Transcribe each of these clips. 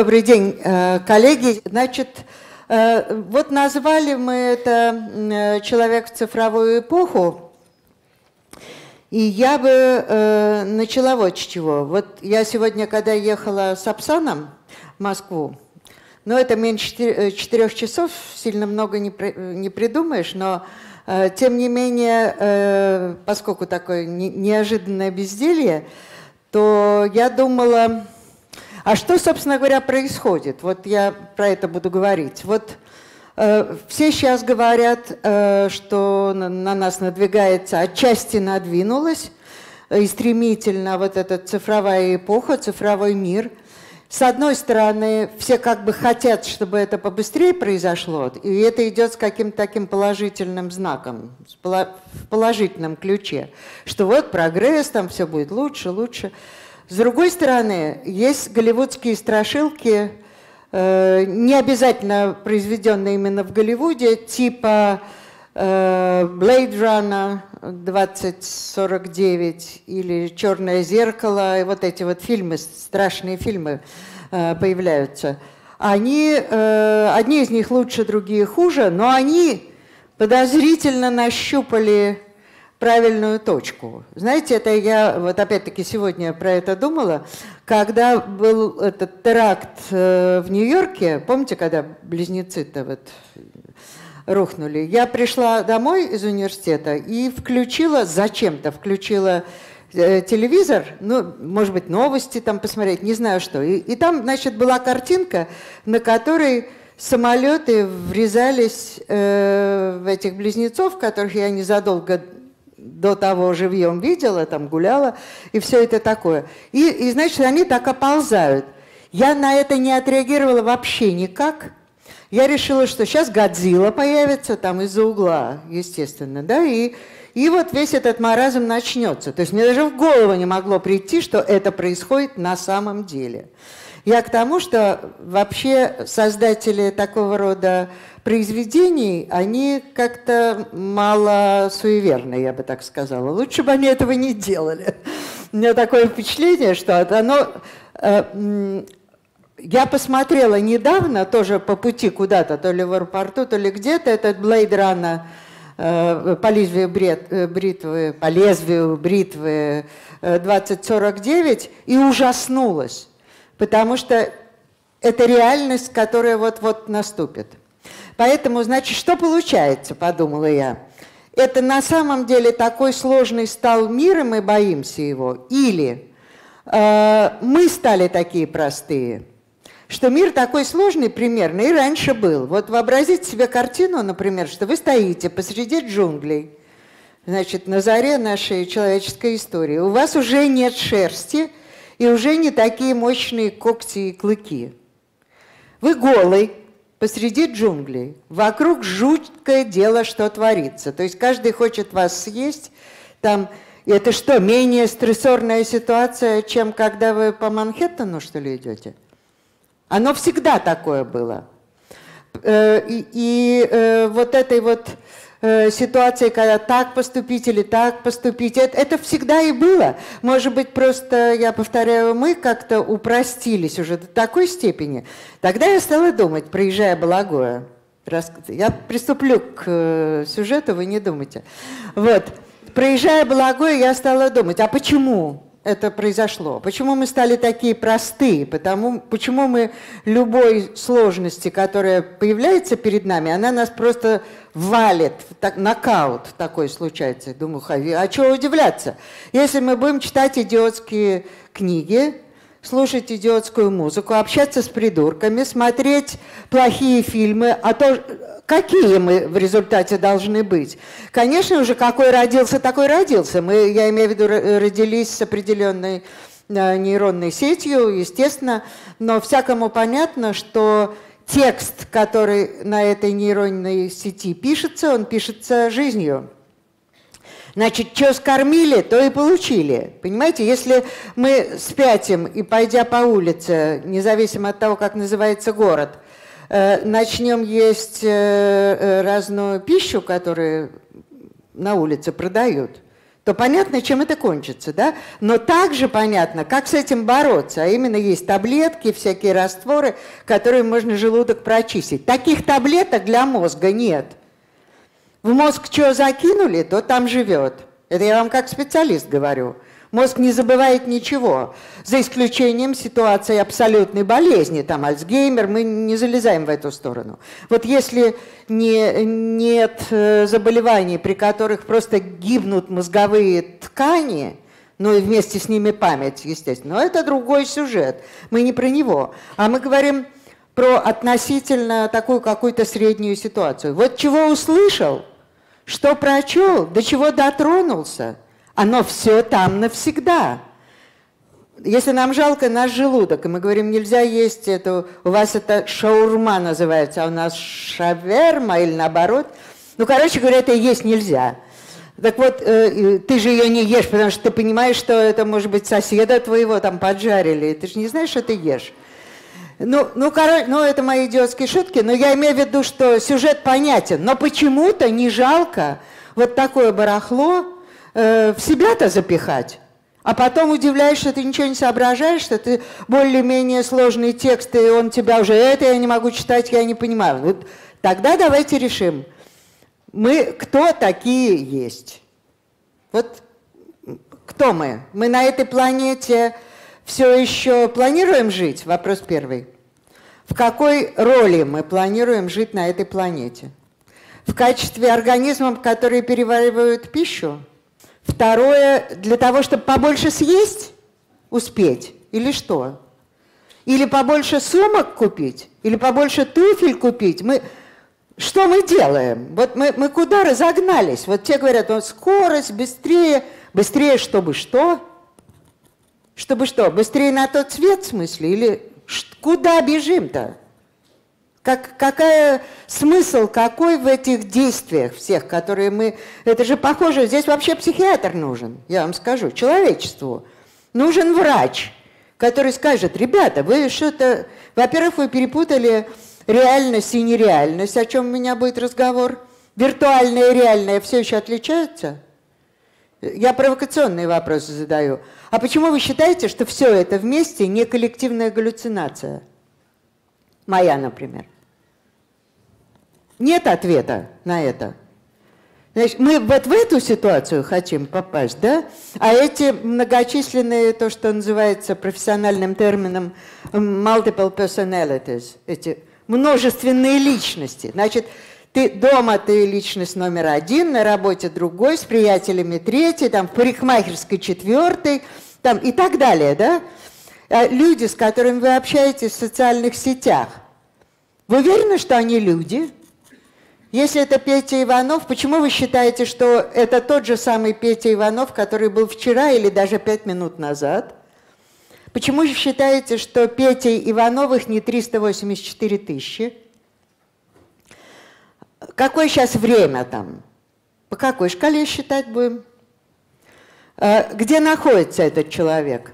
Добрый день, коллеги. Значит, вот назвали мы это «Человек в цифровую эпоху», и я бы начала вот с чего. Вот я сегодня, когда ехала с Апсаном в Москву, ну это меньше 4 часов, сильно много не придумаешь, но тем не менее, поскольку такое неожиданное безделье, то я думала... А что, собственно говоря, происходит? Вот я про это буду говорить. Вот все сейчас говорят, что на нас надвигается, отчасти надвинулась, и стремительно вот эта цифровая эпоха, цифровой мир. С одной стороны, все как бы хотят, чтобы это побыстрее произошло, и это идет с каким-то таким положительным знаком, в положительном ключе, что вот прогресс, там все будет лучше, лучше. С другой стороны, есть голливудские страшилки, не обязательно произведенные именно в Голливуде, типа Blade Runner 2049 или «Черное зеркало», и вот эти вот фильмы, страшные фильмы появляются. Одни из них лучше, другие хуже, но они подозрительно нащупали правильную точку. Знаете, это я вот опять-таки сегодня про это думала, когда был этот теракт в Нью-Йорке, помните, когда близнецы-то вот рухнули, я пришла домой из университета и включила телевизор, ну, может быть, новости там посмотреть, не знаю что. И там, значит, была картинка, на которой самолеты врезались в этих близнецов, которых я незадолго до того живьем видела, там гуляла, и все это такое. И значит, они так оползают. Я на это не отреагировала вообще никак. Я решила, что сейчас Годзилла появится там из-за угла, естественно, да, и вот весь этот маразм начнется. То есть мне даже в голову не могло прийти, что это происходит на самом деле. Я к тому, что вообще создатели такого рода произведений, они как-то мало суеверны, я бы так сказала. Лучше бы они этого не делали. У меня такое впечатление, что оно... Я посмотрела недавно, тоже по пути куда-то, то ли в аэропорту, то ли где-то, этот Blade Runner по лезвию бритвы 2049 и ужаснулась. Потому что это реальность, которая вот-вот наступит. Поэтому, значит, что получается, подумала я. Это на самом деле такой сложный стал мир, и мы боимся его. Или мы стали такие простые, что мир такой сложный примерно и раньше был. Вот вообразите себе картину, например, что вы стоите посреди джунглей, значит, на заре нашей человеческой истории. У вас уже нет шерсти, и уже не такие мощные когти и клыки. Вы голый посреди джунглей. Вокруг жуткое дело, что творится. То есть каждый хочет вас съесть. Там, это что, менее стрессорная ситуация, чем когда вы по Манхэттену, что ли, идете? Оно всегда такое было. И вот этой вот ситуации, когда так поступить или так поступить. Это всегда и было. Может быть, просто, я повторяю, мы как-то упростились уже до такой степени. Тогда я стала думать, проезжая Благое. Я приступлю к сюжету, вы не думайте. Вот. Проезжая Благое, я стала думать, а почему это произошло? Почему мы стали такие простые? Почему мы любой сложности, которая появляется перед нами, она нас просто... валит, так, нокаут такой случается. Думаю, а чего удивляться? Если мы будем читать идиотские книги, слушать идиотскую музыку, общаться с придурками, смотреть плохие фильмы, а то какие мы в результате должны быть? Конечно же, какой родился, такой родился. Мы, я имею в виду, родились с определенной нейронной сетью, естественно, но всякому понятно, что... Текст, который на этой нейронной сети пишется, он пишется жизнью. Значит, что скормили, то и получили. Понимаете, если мы спятим и, пойдя по улице, независимо от того, как называется город, начнем есть разную пищу, которую на улице продают, то понятно, чем это кончится, да? Но также понятно, как с этим бороться. А именно есть таблетки, всякие растворы, которые можно желудок прочистить. Таких таблеток для мозга нет. В мозг что закинули, то там живет. Это я вам как специалист говорю. Мозг не забывает ничего, за исключением ситуации абсолютной болезни, там Альцгеймер, мы не залезаем в эту сторону. Вот если нет заболеваний, при которых просто гибнут мозговые ткани, ну и вместе с ними память, естественно, но это другой сюжет, мы не про него, а мы говорим про относительно такую какую-то среднюю ситуацию. Вот чего услышал, что прочел, до чего дотронулся, оно все там навсегда. Если нам жалко наш желудок, и мы говорим, нельзя есть это, у вас это шаурма называется, а у нас шаверма или наоборот. Ну, короче говоря, это и есть нельзя. Так вот, ты же ее не ешь, потому что ты понимаешь, что это, может быть, соседа твоего там поджарили, ты же не знаешь, что ты ешь. Ну, это мои идиотские шутки, но я имею в виду, что сюжет понятен, но почему-то не жалко вот такое барахло, в себя-то запихать, а потом удивляешься, что ты ничего не соображаешь, что ты более-менее сложные тексты, и он тебя уже, это я не могу читать, я не понимаю. Вот тогда давайте решим, мы кто такие есть? Вот кто мы? Мы на этой планете все еще планируем жить? Вопрос первый. В какой роли мы планируем жить на этой планете? В качестве организмов, которые переваривают пищу? Второе, для того, чтобы побольше съесть, успеть, или что? Или побольше сумок купить, или побольше туфель купить. Что мы делаем? Вот мы куда разогнались? Вот те говорят, вот скорость, быстрее. Быстрее чтобы что? Чтобы что? Быстрее на тот свет, в смысле? Или куда бежим-то? Смысл какой в этих действиях всех, которые мы... Это же похоже, здесь вообще психиатр нужен, я вам скажу, человечеству. Нужен врач, который скажет, ребята, вы что-то... Во-первых, вы перепутали реальность и нереальность, о чем у меня будет разговор. Виртуальное и реальное все еще отличаются? Я провокационные вопросы задаю. А почему вы считаете, что все это вместе не коллективная галлюцинация? Моя, например. Нет ответа на это. Значит, мы вот в эту ситуацию хотим попасть, да? А эти многочисленные, то, что называется профессиональным термином multiple personalities, эти множественные личности. Значит, ты дома, ты личность номер один, на работе другой, с приятелями третий, там, в парикмахерской четвертый, там, и так далее, да? Люди, с которыми вы общаетесь в социальных сетях, вы уверены, что они люди? Если это Петя Иванов, почему вы считаете, что это тот же самый Петя Иванов, который был вчера или даже 5 минут назад? Почему вы считаете, что Петя Ивановых не 384 тысячи? Какое сейчас время там? По какой шкале считать будем? Где находится этот человек?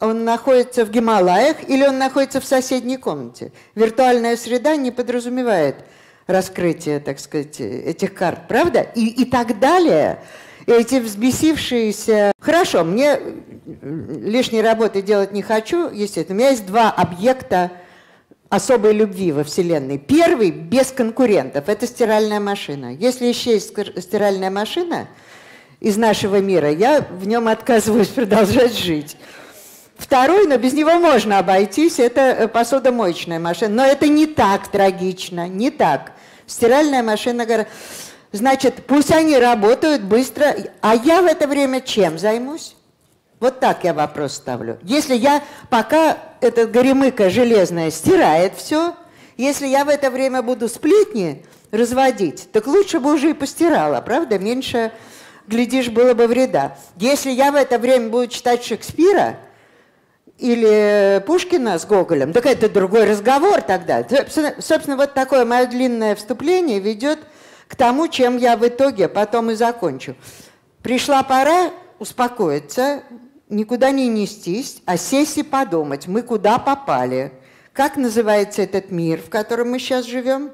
Он находится в Гималаях или он находится в соседней комнате? Виртуальная среда не подразумевает раскрытие, так сказать, этих карт, правда? И так далее. Эти взбесившиеся... Хорошо, мне лишней работы делать не хочу, естественно. У меня есть два объекта особой любви во Вселенной. Первый, без конкурентов, это стиральная машина. Если исчезнет стиральная машина из нашего мира, я в нем отказываюсь продолжать жить. Второй, но без него можно обойтись, это посудомоечная машина. Но это не так трагично, не так. Стиральная машина, значит, пусть они работают быстро, а я в это время чем займусь? Вот так я вопрос ставлю. Если я, пока эта горемыка железная стирает все, если я в это время буду сплетни разводить, так лучше бы уже и постирала, правда? Меньше, глядишь, было бы вреда. Если я в это время буду читать Шекспира, или Пушкина с Гоголем, так это другой разговор тогда. Собственно, вот такое мое длинное вступление ведет к тому, чем я в итоге потом и закончу. Пришла пора успокоиться, никуда не нестись, а сесть и подумать, мы куда попали, как называется этот мир, в котором мы сейчас живем,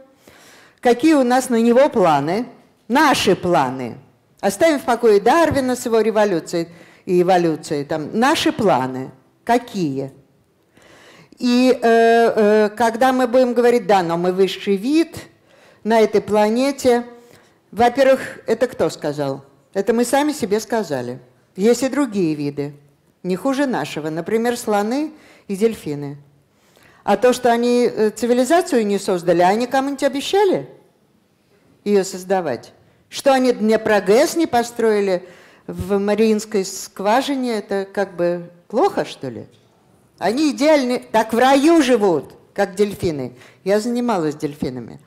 какие у нас на него планы, наши планы, Оставив в покое Дарвина с его революцией и эволюцией, там, наши планы какие? И когда мы будем говорить, да, но мы высший вид на этой планете, во-первых, это кто сказал? Это мы сами себе сказали. Есть и другие виды, не хуже нашего, например, слоны и дельфины. А то, что они цивилизацию не создали, они кому-нибудь обещали ее создавать? Что они Днепрогэс не построили в Мариинской скважине, это как бы плохо, что ли? Они идеальны, так в раю живут, как дельфины. Я занималась дельфинами.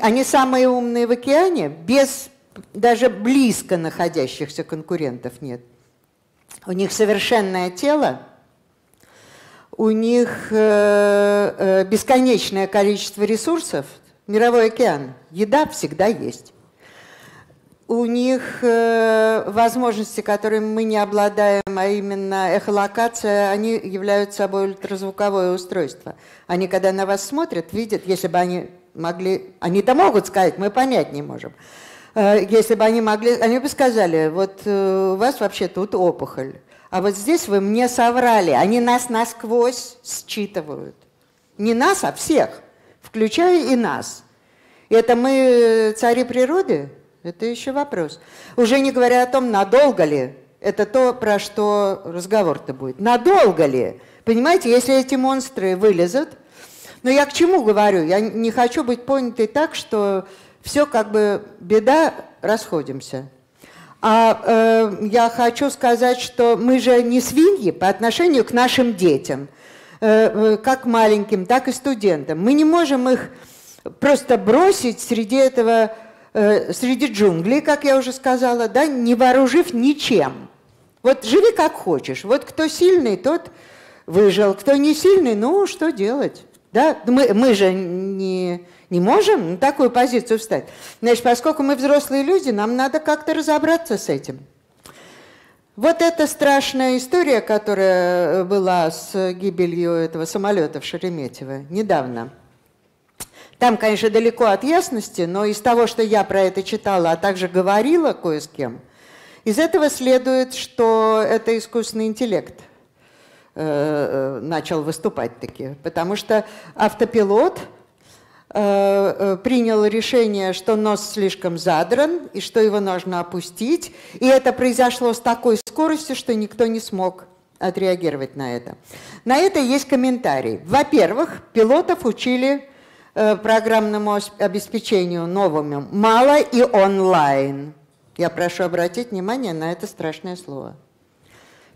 Они самые умные в океане, без даже близко находящихся конкурентов нет. У них совершенное тело, у них бесконечное количество ресурсов. Мировой океан, еда всегда есть. У них возможности, которыми мы не обладаем, а именно эхолокация, они являются собой ультразвуковое устройство. Они, когда на вас смотрят, видят, если бы они могли... Они-то могут сказать, мы понять не можем. Если бы они могли... Они бы сказали, вот у вас вообще тут опухоль, а вот здесь вы мне соврали. Они нас насквозь считывают. Не нас, а всех, включая и нас. Это мы цари природы? Это еще вопрос. Уже не говоря о том, надолго ли, это то, про что разговор-то будет. Надолго ли? Понимаете, если эти монстры вылезут. Но я к чему говорю? Я не хочу быть понятой так, что все как бы беда, расходимся. А я хочу сказать, что мы же не свиньи по отношению к нашим детям. Как маленьким, так и студентам. Мы не можем их просто бросить среди этого... среди джунглей, как я уже сказала, да, не вооружив ничем. Вот живи как хочешь. Вот кто сильный, тот выжил. Кто не сильный, ну что делать? Да? Мы же не можем на такую позицию встать. Значит, поскольку мы взрослые люди, нам надо как-то разобраться с этим. Вот эта страшная история, которая была с гибелью этого самолета в Шереметьево недавно. Там, конечно, далеко от ясности, но из того, что я про это читала, а также говорила кое с кем, из этого следует, что это искусственный интеллект начал выступать-таки. Потому что автопилот принял решение, что нос слишком задран, и что его нужно опустить. И это произошло с такой скоростью, что никто не смог отреагировать на это. На это есть комментарий. Во-первых, пилотов учили... программному обеспечению новыми мало и онлайн. Я прошу обратить внимание на это страшное слово.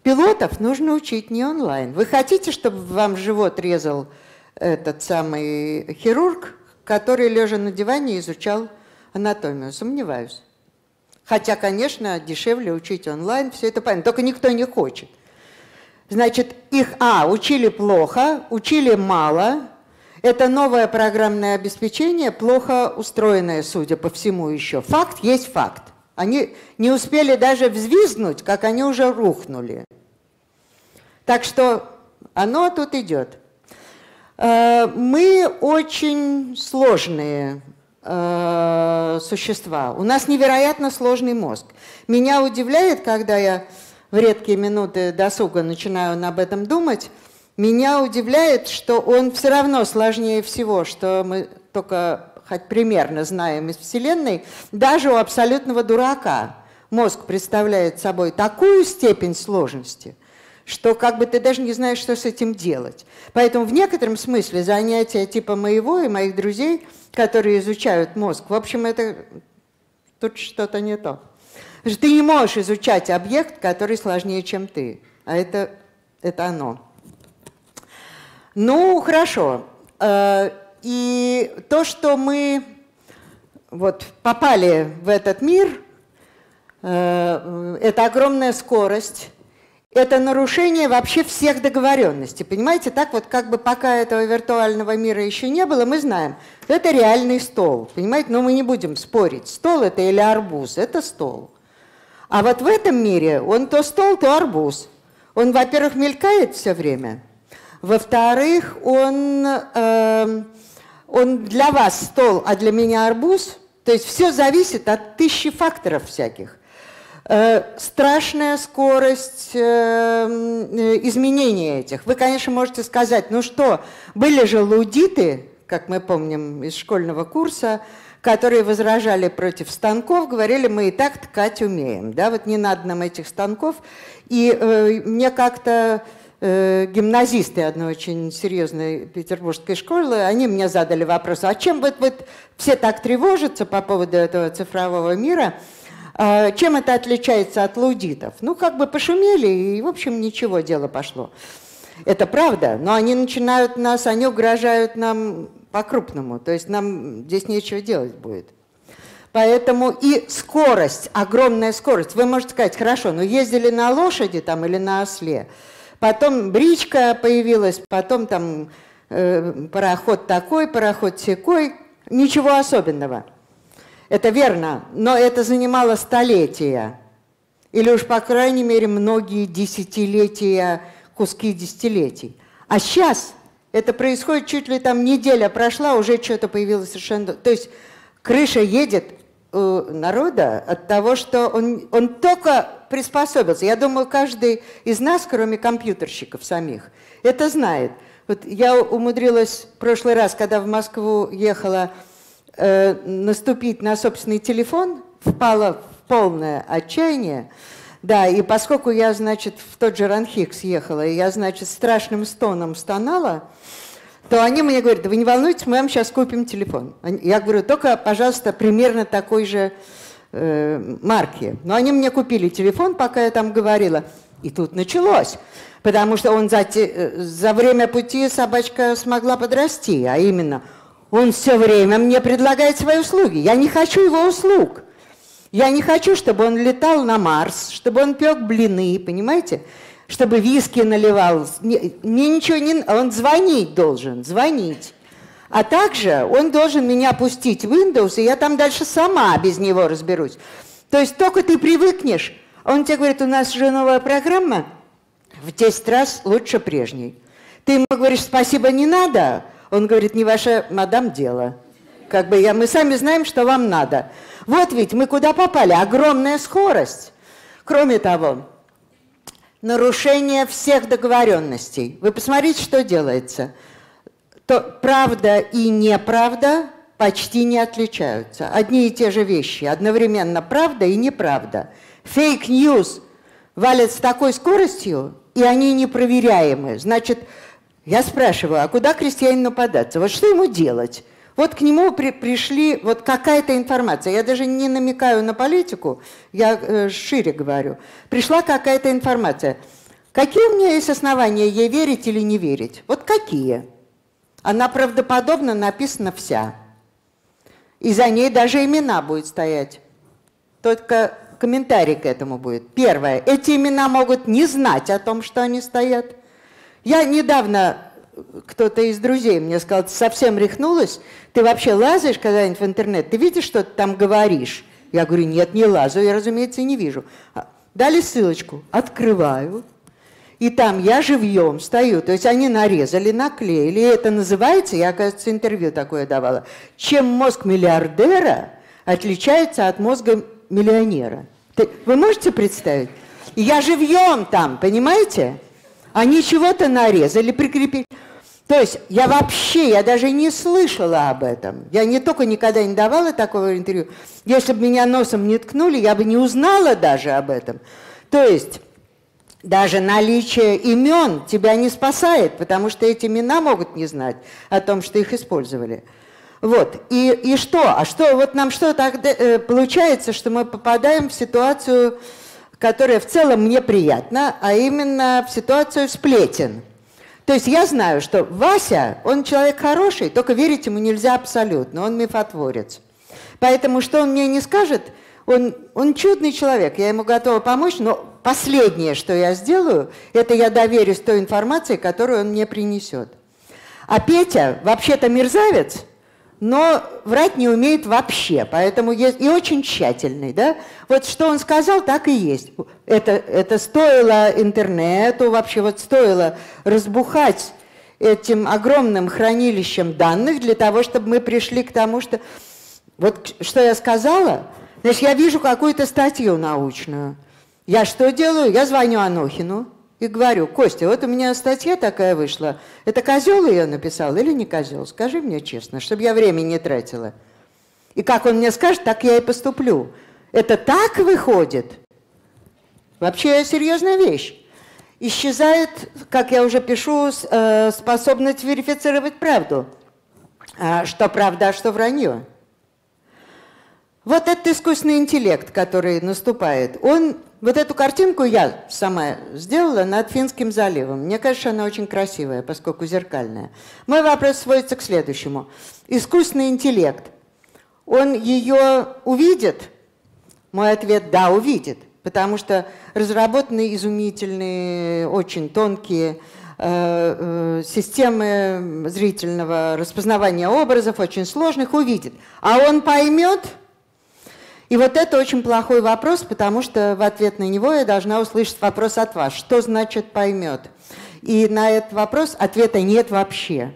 Пилотов нужно учить не онлайн. Вы хотите, чтобы вам живот резал этот самый хирург, который, лежа на диване, изучал анатомию? Сомневаюсь. Хотя, конечно, дешевле учить онлайн, все это понятно. Только никто не хочет. Значит, их, учили плохо, учили мало. Это новое программное обеспечение, плохо устроенное, судя по всему, еще. Факт есть факт. Они не успели даже взвизгнуть, как они уже рухнули. Так что оно тут идет. Мы очень сложные существа. У нас невероятно сложный мозг. Меня удивляет, когда я в редкие минуты досуга начинаю об этом думать, меня удивляет, что он все равно сложнее всего, что мы только хоть примерно знаем из Вселенной. Даже у абсолютного дурака мозг представляет собой такую степень сложности, что как бы ты даже не знаешь, что с этим делать. Поэтому в некотором смысле занятия типа моего и моих друзей, которые изучают мозг, в общем, это тут что-то не то. Ты не можешь изучать объект, который сложнее, чем ты. А это оно. Ну, хорошо. И то, что мы вот попали в этот мир, это огромная скорость, это нарушение вообще всех договоренностей. Понимаете, так вот как бы пока этого виртуального мира еще не было, мы знаем, это реальный стол. Понимаете, но мы не будем спорить, стол это или арбуз, это стол. А вот в этом мире он то стол, то арбуз. Он, во-первых, мелькает все время. Во-вторых, он для вас стол, а для меня арбуз, То есть все зависит от тысячи факторов всяких. Страшная скорость изменения этих. Вы, конечно, можете сказать, ну что, были же лудиты, как мы помним из школьного курса, которые возражали против станков, говорили, мы и так ткать умеем. Да? Вот не надо нам этих станков. И мне как-то гимназисты одной очень серьезной петербургской школы, они мне задали вопрос, а чем вот все так тревожатся по поводу этого цифрового мира, чем это отличается от лудитов? Ну, как бы пошумели, и, в общем, ничего, дело пошло. Это правда, но они начинают нас, они угрожают нам по-крупному, то есть нам здесь нечего делать будет. Поэтому и скорость, огромная скорость. Вы можете сказать, хорошо, но ездили на лошади там или на осле, потом бричка появилась, потом там пароход такой, пароход сякой, ничего особенного. Это верно, но это занимало столетия, или уж, по крайней мере, многие десятилетия, куски десятилетий. А сейчас это происходит чуть ли там неделя прошла, уже что-то появилось совершенно... То есть крыша едет у народа от того, что он только приспособился. Я думаю, каждый из нас, кроме компьютерщиков самих, это знает. Вот я умудрилась в прошлый раз, когда в Москву ехала, наступить на собственный телефон, впала в полное отчаяние. Да, и поскольку я, значит, в тот же РАНХиГС ехала, и я, значит, страшным стоном стонала, то они мне говорят, вы не волнуйтесь, мы вам сейчас купим телефон. Я говорю, только, пожалуйста, примерно такой же марки. Но они мне купили телефон, пока я там говорила. И тут началось, потому что он за время пути собачка смогла подрасти, а именно... Он все время мне предлагает свои услуги. Я не хочу его услуг. Я не хочу, чтобы он летал на Марс, чтобы он пек блины, понимаете? Чтобы виски наливал. Мне ничего не... Он звонить должен, звонить. А также он должен меня пустить в Windows, и я там дальше сама без него разберусь. То есть только ты привыкнешь. Он тебе говорит, у нас же новая программа, в 10 раз лучше прежней. Ты ему говоришь, спасибо, не надо. Он говорит, не ваше, мадам, дело. Как бы мы сами знаем, что вам надо. Вот ведь мы куда попали? Огромная скорость. Кроме того, нарушение всех договоренностей. Вы посмотрите, что делается. То правда и неправда почти не отличаются. Одни и те же вещи. Одновременно правда и неправда. Фейк-ньюс валят с такой скоростью, и они непроверяемы. Значит, я спрашиваю, а куда крестьянину податься? Вот что ему делать? Вот к нему пришли вот какая-то информация. Я даже не намекаю на политику, я шире говорю. Пришла какая-то информация. Какие у меня есть основания ей верить или не верить? Вот какие? Она правдоподобно написана вся. И за ней даже имена будут стоять. Только комментарий к этому будет. Первое. Эти имена могут не знать о том, что они стоят. Я недавно, кто-то из друзей мне сказал, ты совсем рехнулась, ты вообще лазаешь когда-нибудь в интернет, ты видишь, что ты там говоришь? Я говорю, нет, не лазу, я, разумеется, не вижу. Дали ссылочку, открываю, и там я живьем стою, то есть они нарезали, наклеили, и это называется, я, оказывается, интервью такое давала, чем мозг миллиардера отличается от мозга миллионера. Вы можете представить? Я живьем там, понимаете? Они чего-то нарезали, прикрепили. То есть я даже не слышала об этом. Я не только никогда не давала такого интервью. Если бы меня носом не ткнули, я бы не узнала даже об этом. То есть даже наличие имен тебя не спасает, потому что эти имена могут не знать о том, что их использовали. Вот. И что? А что? Вот нам что тогда получается, что мы попадаем в ситуацию... которая в целом мне приятна, а именно в ситуацию сплетен. То есть я знаю, что Вася, он человек хороший, только верить ему нельзя абсолютно, он мифотворец. Поэтому что он мне не скажет, он чудный человек, я ему готова помочь, но последнее, что я сделаю, это я доверюсь той информации, которую он мне принесет. А Петя вообще-то мерзавец, но врать не умеет вообще, поэтому есть и очень тщательный, да? Вот что он сказал, так и есть. Это стоило интернету, вообще вот стоило разбухать этим огромным хранилищем данных для того, чтобы мы пришли к тому, что Вот что я сказала, значит, я вижу какую-то статью научную. Я что делаю? Я звоню Анохину и говорю: Костя, вот у меня статья такая вышла. Это козел ее написал или не козел? Скажи мне честно, чтобы я времени не тратила. И как он мне скажет, так я и поступлю. Это так выходит? Вообще серьезная вещь. Исчезает, как я уже пишу, способность верифицировать правду. Что правда, а что вранье. Вот этот искусственный интеллект, который наступает, он... Вот эту картинку я сама сделала над Финским заливом. Мне кажется, она очень красивая, поскольку зеркальная. Мой вопрос сводится к следующему. Искусственный интеллект, он ее увидит? Мой ответ – да, увидит. Потому что разработаны изумительные, очень тонкие системы зрительного распознавания образов, очень сложных, увидит. А он поймет? И вот это очень плохой вопрос, потому что в ответ на него я должна услышать вопрос от вас. Что значит поймет? И на этот вопрос ответа нет вообще.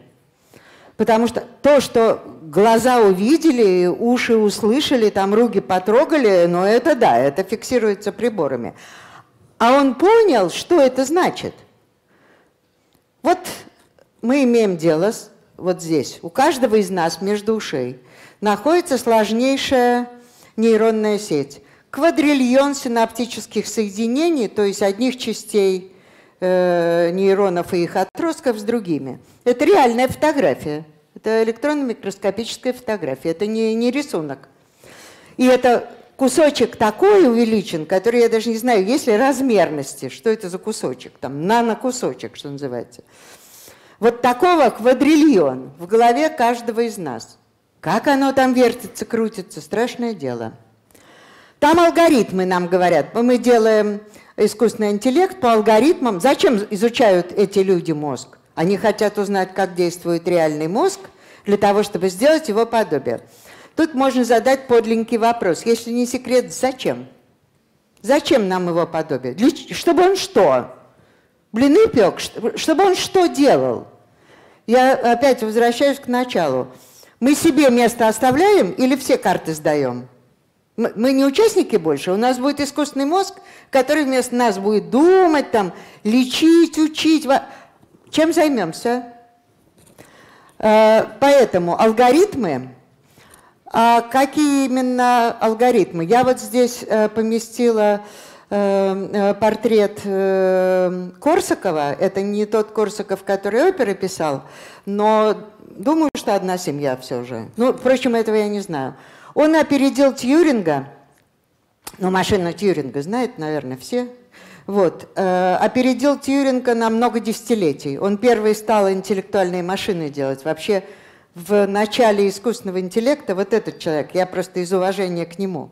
Потому что то, что глаза увидели, уши услышали, там руки потрогали, но это да, это фиксируется приборами. А он понял, что это значит. Вот мы имеем дело вот здесь. У каждого из нас между ушей находится сложнейшая нейронная сеть. Квадриллион синаптических соединений, то есть одних частей нейронов и их отростков с другими. Это реальная фотография. Это электронно-микроскопическая фотография. Это не рисунок. И это кусочек такой увеличен, который я даже не знаю, есть ли размерности. Что это за кусочек? Там нанокусочек, что называется. Вот такого квадриллион в голове каждого из нас. Как оно там вертится, крутится, страшное дело. Там алгоритмы нам говорят. Мы делаем искусственный интеллект по алгоритмам. Зачем изучают эти люди мозг? Они хотят узнать, как действует реальный мозг, для того, чтобы сделать его подобие. Тут можно задать подленький вопрос. Если не секрет, зачем? Зачем нам его подобие? Чтобы он что? Блины пек? Чтобы он что делал? Я опять возвращаюсь к началу. Мы себе место оставляем или все карты сдаем? Мы не участники больше. У нас будет искусственный мозг, который вместо нас будет думать, там, лечить, учить. Чем займемся? Поэтому алгоритмы. А какие именно алгоритмы? Я вот здесь поместила портрет Корсакова. Это не тот Корсаков, который оперы писал, но... Думаю, что одна семья все же. Ну, впрочем, этого я не знаю. Он опередил Тьюринга. Ну, машину Тьюринга знают, наверное, все. Вот. Опередил Тьюринга на много десятилетий. Он первый стал интеллектуальные машины делать. Вообще, в начале искусственного интеллекта вот этот человек. Я просто из уважения к нему.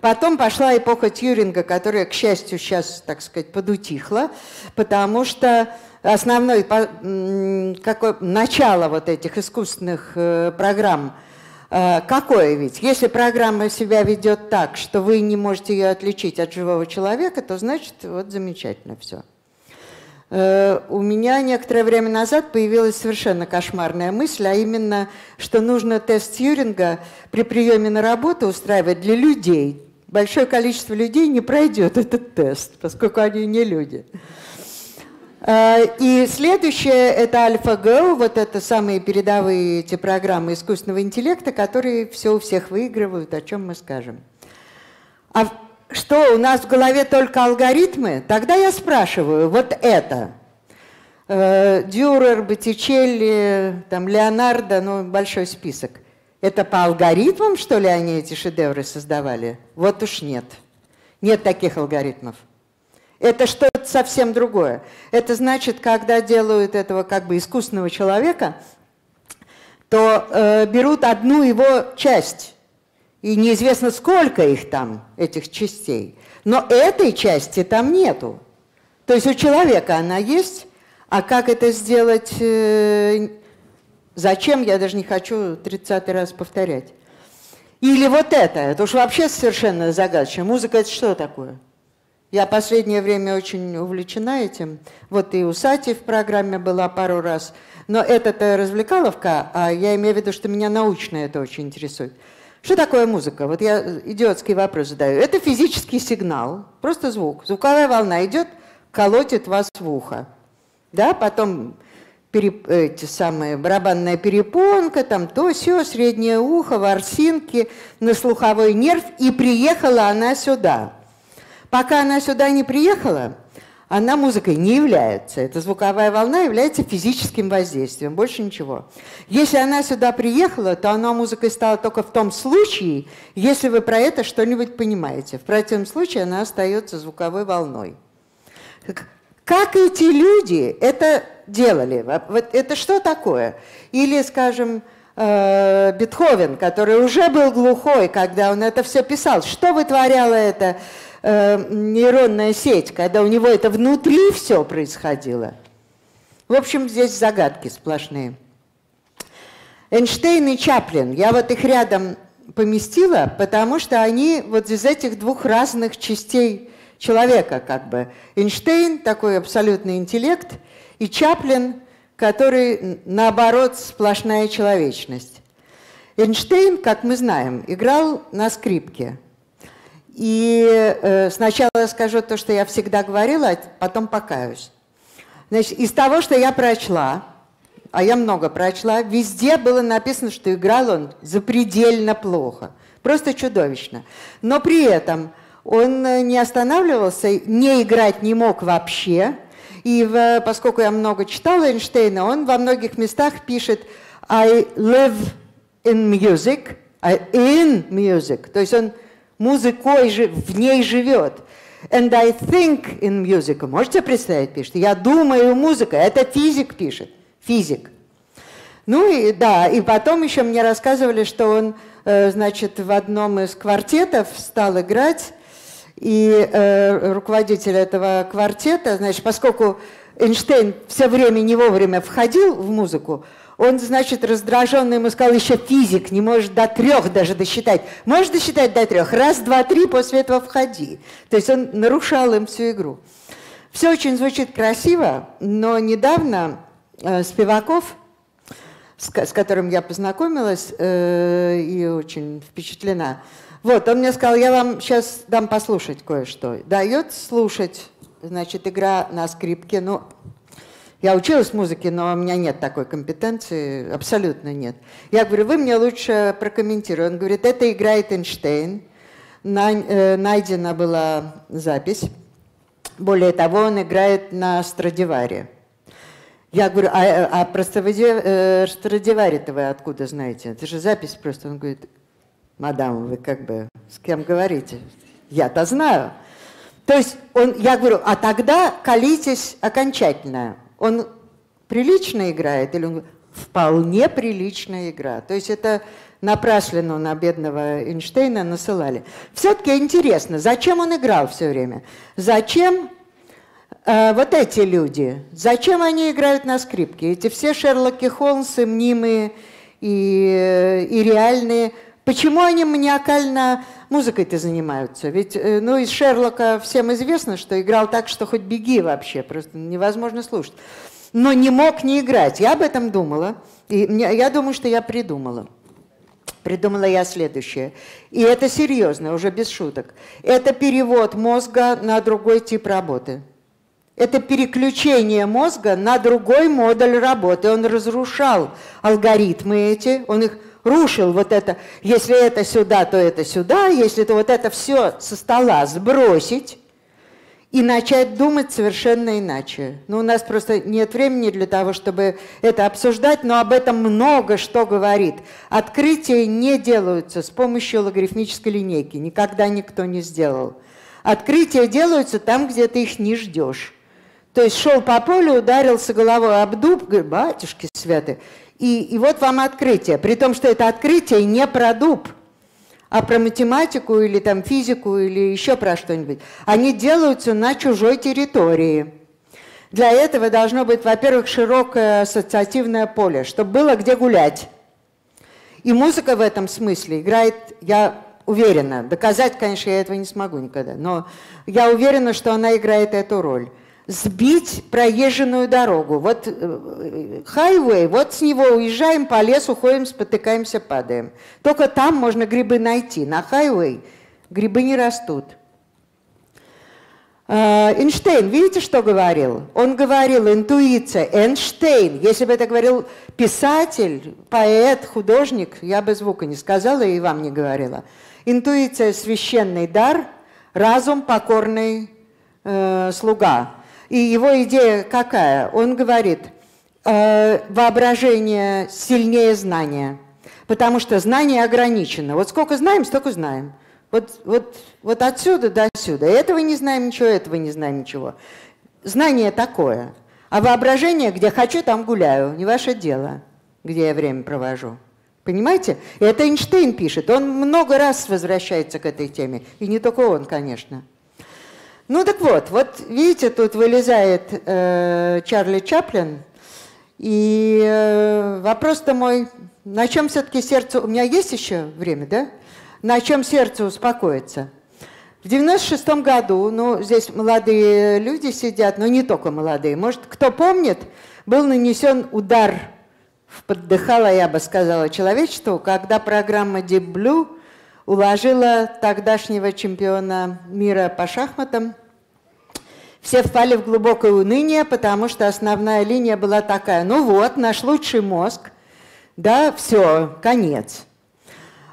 Потом пошла эпоха Тьюринга, которая, к счастью, сейчас, так сказать, подутихла, потому что... Основное начало вот этих искусственных программ какое ведь? Если программа себя ведет так, что вы не можете ее отличить от живого человека, то значит вот замечательно все. У меня некоторое время назад появилась совершенно кошмарная мысль, а именно, что нужно тест Тьюринга при приеме на работу устраивать для людей. Большое количество людей не пройдет этот тест, поскольку они не люди. И следующее – это AlphaGo, вот это самые передовые эти программы искусственного интеллекта, которые все у всех выигрывают, о чем мы скажем. А что, у нас в голове только алгоритмы? Тогда я спрашиваю, вот это. Дюрер, Боттичелли, там, Леонардо, ну, большой список. Это по алгоритмам, что ли, они эти шедевры создавали? Вот уж нет. Нет таких алгоритмов. Это что-то совсем другое. Это значит, когда делают этого как бы искусственного человека, то берут одну его часть. И неизвестно, сколько их там, этих частей. Но этой части там нету. То есть у человека она есть, а как это сделать, зачем, я даже не хочу 30-й раз повторять. Или вот это уж вообще совершенно загадочно. Музыка – это что такое? Я в последнее время очень увлечена этим. Вот и у Сати в программе была пару раз. Но это-то развлекаловка, а я имею в виду, что меня научно это очень интересует. Что такое музыка? Вот я идиотский вопрос задаю. Это физический сигнал, просто звук. Звуковая волна идет, колотит вас в ухо. Да? Потом барабанная перепонка, там то-сё, среднее ухо, ворсинки, на слуховой нерв. И приехала она сюда. Пока она сюда не приехала, она музыкой не является. Эта звуковая волна является физическим воздействием, больше ничего. Если она сюда приехала, то она музыкой стала только в том случае, если вы про это что-нибудь понимаете. В противном случае она остается звуковой волной. Как эти люди это делали? Вот это что такое? Или, скажем, Бетховен, который уже был глухой, когда он это все писал. Что вытворяло это? Нейронная сеть, когда у него это внутри все происходило. В общем, здесь загадки сплошные. Эйнштейн и Чаплин. Я вот их рядом поместила, потому что они вот из этих двух разных частей человека как бы. Эйнштейн, такой абсолютный интеллект, и Чаплин, который, наоборот, сплошная человечность. Эйнштейн, как мы знаем, играл на скрипке. И сначала я скажу то, что я всегда говорила, а потом покаюсь. Значит, из того, что я прочла, а я много прочла, везде было написано, что играл он запредельно плохо, просто чудовищно. Но при этом он не останавливался, не играть не мог вообще. И поскольку я много читала Эйнштейна, он во многих местах пишет «I live in music», «in music», то есть он музыкой же, в ней живет. And I think in music. Можете представить, пишет? Я думаю, музыка. Это физик пишет. Физик. Ну и да, и потом еще мне рассказывали, что он, значит, в одном из квартетов стал играть, и руководитель этого квартета, значит, поскольку Эйнштейн все время не вовремя входил в музыку, он, значит, раздраженный ему сказал, еще физик не может до трех даже досчитать. Можешь досчитать до трех? Раз, два, три, после этого входи. То есть он нарушал им всю игру. Все очень звучит красиво, но недавно Спиваков, с которым я познакомилась и очень впечатлена, вот, он мне сказал, я вам сейчас дам послушать кое-что. Дает слушать, значит, игра на скрипке, ну... Я училась музыке, но у меня нет такой компетенции, абсолютно нет. Я говорю, вы мне лучше прокомментируйте. Он говорит, это играет Эйнштейн. Найдена была запись. Более того, он играет на Страдивари. Я говорю, а про Страдивари-то вы откуда знаете? Это же запись просто. Он говорит, мадам, вы как бы с кем говорите? Я-то знаю. То есть он, я говорю, а тогда колитесь окончательно. Он прилично играет или он вполне приличная игра. То есть это напраслину на бедного Эйнштейна насылали. Все-таки интересно, зачем он играл все время? Зачем вот эти люди? Зачем они играют на скрипке? Эти все Шерлоки Холмсы, мнимые и реальные. Почему они маниакально музыкой-то занимаются? Ведь, ну, из Шерлока всем известно, что играл так, что хоть беги вообще, просто невозможно слушать. Но не мог не играть. Я об этом думала. И я думаю, что я придумала. Придумала я следующее. И это серьезно, уже без шуток. Это перевод мозга на другой тип работы. Это переключение мозга на другой модуль работы. Он разрушал алгоритмы эти, он их рушил, вот это, если это сюда, то это сюда, если то вот это все со стола сбросить и начать думать совершенно иначе. Ну, у нас просто нет времени для того, чтобы это обсуждать, но об этом много что говорит. Открытия не делаются с помощью логарифмической линейки, никогда никто не сделал. Открытия делаются там, где ты их не ждешь. То есть шел по полю, ударился головой об дуб, говорит, батюшки святы. И вот вам открытие, при том, что это открытие не про дуб, а про математику или там физику или еще про что-нибудь. Они делаются на чужой территории. Для этого должно быть, во-первых, широкое ассоциативное поле, чтобы было где гулять. И музыка в этом смысле играет, я уверена, доказать, конечно, я этого не смогу никогда, но я уверена, что она играет эту роль. сбить проезженную дорогу. Вот хайвей, вот с него уезжаем, по лесу ходим, спотыкаемся, падаем. Только там можно грибы найти. На хайвей грибы не растут. Эйнштейн, видите, что говорил? Он говорил, интуиция, Эйнштейн. Если бы это говорил писатель, поэт, художник, я бы звука не сказала и вам не говорила. Интуиция – священный дар, разум – покорный слуга. И его идея какая? Он говорит, воображение сильнее знания, потому что знание ограничено. Вот сколько знаем, столько знаем. Вот отсюда до сюда. Этого не знаем ничего, этого не знаем ничего. Знание такое. А воображение, где хочу, там гуляю. Не ваше дело, где я время провожу. Понимаете? И это Эйнштейн пишет. Он много раз возвращается к этой теме. И не только он, конечно. Ну так вот видите, тут вылезает Чарли Чаплин. И вопрос-то мой, на чем все-таки сердце... У меня есть еще время, да? На чем сердце успокоится? В 96-м году, ну, здесь молодые люди сидят, но не только молодые, может, кто помнит, был нанесен удар, поддыхало, я бы сказала, человечеству, когда программа Deep Blue уложила тогдашнего чемпиона мира по шахматам. Все впали в глубокое уныние, потому что основная линия была такая, ну вот, наш лучший мозг, да, все, конец.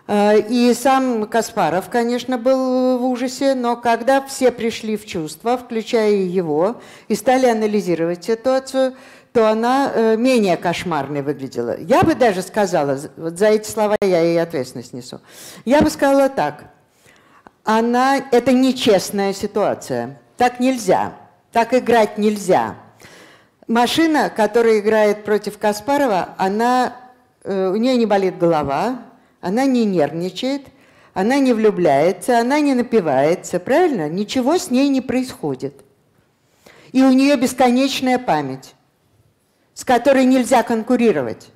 И сам Каспаров, конечно, был в ужасе, но когда все пришли в чувство, включая его, и стали анализировать ситуацию, то она менее кошмарной выглядела. Я бы даже сказала, вот за эти слова я ей ответственность несу, я бы сказала так, это нечестная ситуация, так нельзя, так играть нельзя. Машина, которая играет против Каспарова, у нее не болит голова, она не нервничает, она не влюбляется, она не напивается, правильно? Ничего с ней не происходит. И у нее бесконечная память, с которой нельзя конкурировать.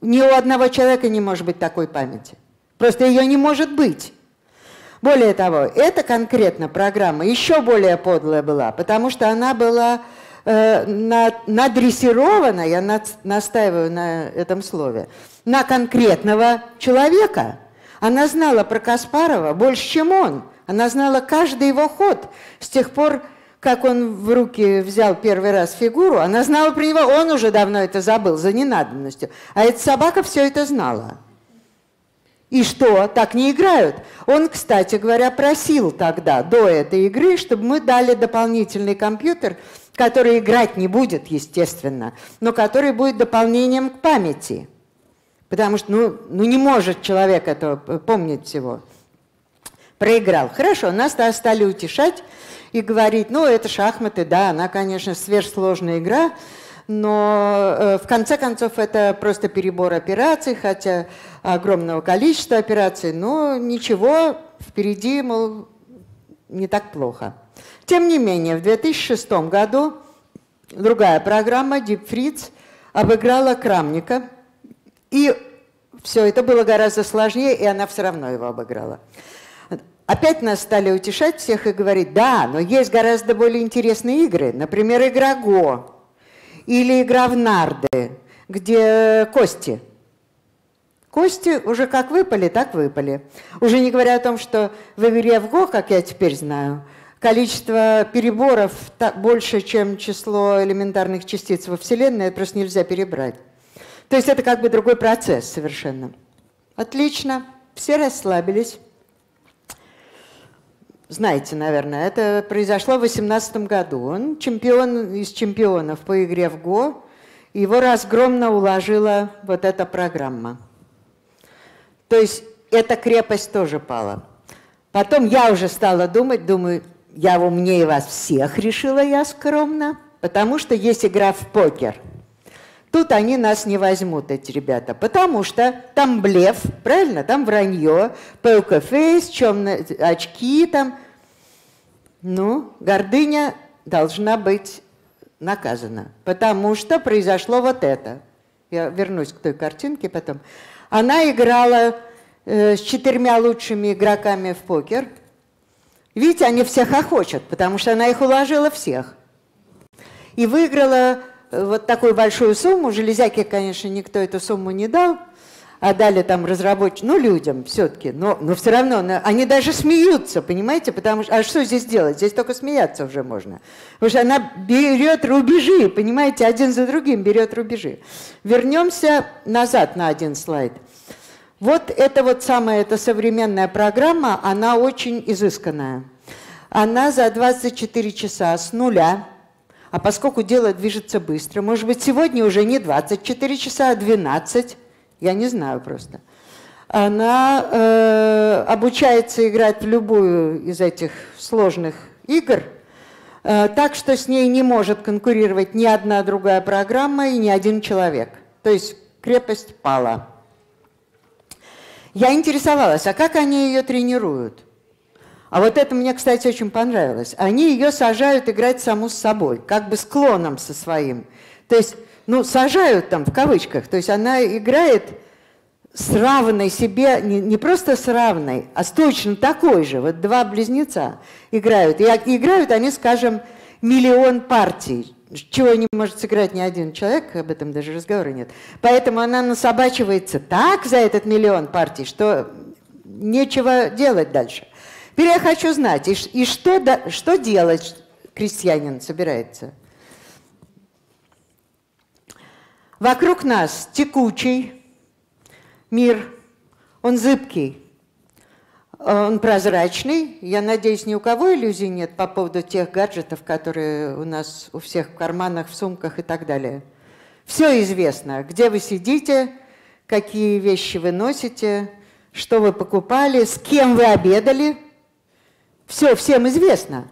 Ни у одного человека не может быть такой памяти. Просто ее не может быть. Более того, эта конкретно программа еще более подлая была, потому что она была надрессирована, я настаиваю на этом слове, на конкретного человека. Она знала про Каспарова больше, чем он. Она знала каждый его ход. С тех пор, как он в руки взял первый раз фигуру, она знала про него, он уже давно это забыл, за ненадобностью. А эта собака все это знала. И что? Так не играют. Он, кстати говоря, просил тогда, до этой игры, чтобы мы дали дополнительный компьютер, который играть не будет, естественно, но который будет дополнением к памяти. Потому что не может человек это помнить всего. Проиграл. Хорошо, нас-то стали утешать и говорить, ну, это шахматы, да, она, конечно, сверхсложная игра, но в конце концов это просто перебор операций, хотя огромного количества операций, но ничего, впереди, мол, не так плохо. Тем не менее, в 2006 году другая программа, Deep Fritz, обыграла Крамника, и все это было гораздо сложнее, и она все равно его обыграла. Опять нас стали утешать всех и говорить, да, но есть гораздо более интересные игры, например, игра Го или игра в нарды, где кости. Кости уже как выпали, так выпали. Уже не говоря о том, что в игре в Го, как я теперь знаю, количество переборов больше, чем число элементарных частиц во Вселенной, это просто нельзя перебрать. То есть это как бы другой процесс совершенно. Отлично, все расслабились. Знаете, наверное, это произошло в 2018 году. Он чемпион из чемпионов по игре в Го. Его разгромно уложила вот эта программа. То есть эта крепость тоже пала. Потом я уже стала думать, думаю, я умнее вас всех, решила я скромно, потому что есть игра в покер. Тут они нас не возьмут, эти ребята, потому что там блеф, правильно, там вранье, пэукафейс, черные очки там. Ну, гордыня должна быть наказана, потому что произошло вот это. Я вернусь к той картинке потом. Она играла с 4 лучшими игроками в покер. Видите, они всех охотят, потому что она их уложила всех. и выиграла вот такую большую сумму. Железяке, конечно, никто эту сумму не дал, а дали там разработчикам, ну, людям все-таки, но все равно они даже смеются, понимаете, потому что, а что здесь делать? Здесь только смеяться уже можно. Потому что она берет рубежи, понимаете, один за другим берет рубежи. Вернемся назад на один слайд. Вот эта вот самая эта современная программа, она очень изысканная. Она за 24 часа с нуля, а поскольку дело движется быстро, может быть, сегодня уже не 24 часа, а 12, я не знаю просто. Она обучается играть в любую из этих сложных игр, так что с ней не может конкурировать ни одна другая программа и ни один человек. То есть крепость пала. Я интересовалась, а как они ее тренируют? А вот это мне, кстати, очень понравилось. Они ее сажают играть саму с собой, как бы с клоном со своим. То есть, ну, сажают там в кавычках. То есть она играет с равной себе, не просто с равной, а с точно такой же. Вот два близнеца играют. И играют они, скажем, миллион партий, чего не может сыграть ни один человек, об этом даже разговора нет. Поэтому она насобачивается так за этот миллион партий, что нечего делать дальше. Теперь я хочу знать, и что делать крестьянин собирается? Вокруг нас текучий мир, он зыбкий, он прозрачный. Я надеюсь, ни у кого иллюзий нет по поводу тех гаджетов, которые у нас у всех в карманах, в сумках и так далее. Все известно, где вы сидите, какие вещи вы носите, что вы покупали, с кем вы обедали. Все всем известно.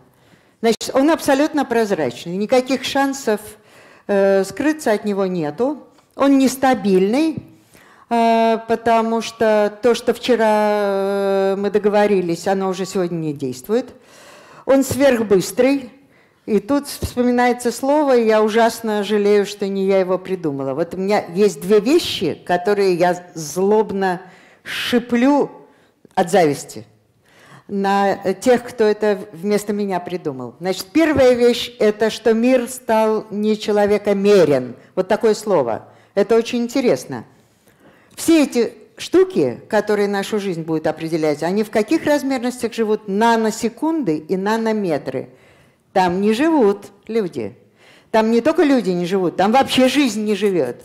Значит, он абсолютно прозрачный. Никаких шансов скрыться от него нету. Он нестабильный, потому что то, что вчера мы договорились, оно уже сегодня не действует. Он сверхбыстрый. И тут вспоминается слово, и я ужасно жалею, что не я его придумала. Вот у меня есть две вещи, которые я злобно шиплю от зависти на тех, кто это вместо меня придумал. Значит, первая вещь – это что мир стал нечеловекомерен. Вот такое слово. Это очень интересно. Все эти штуки, которые нашу жизнь будут определять, они в каких размерностях живут? Наносекунды и нанометры. Там не живут люди. Там не только люди не живут, там вообще жизнь не живет.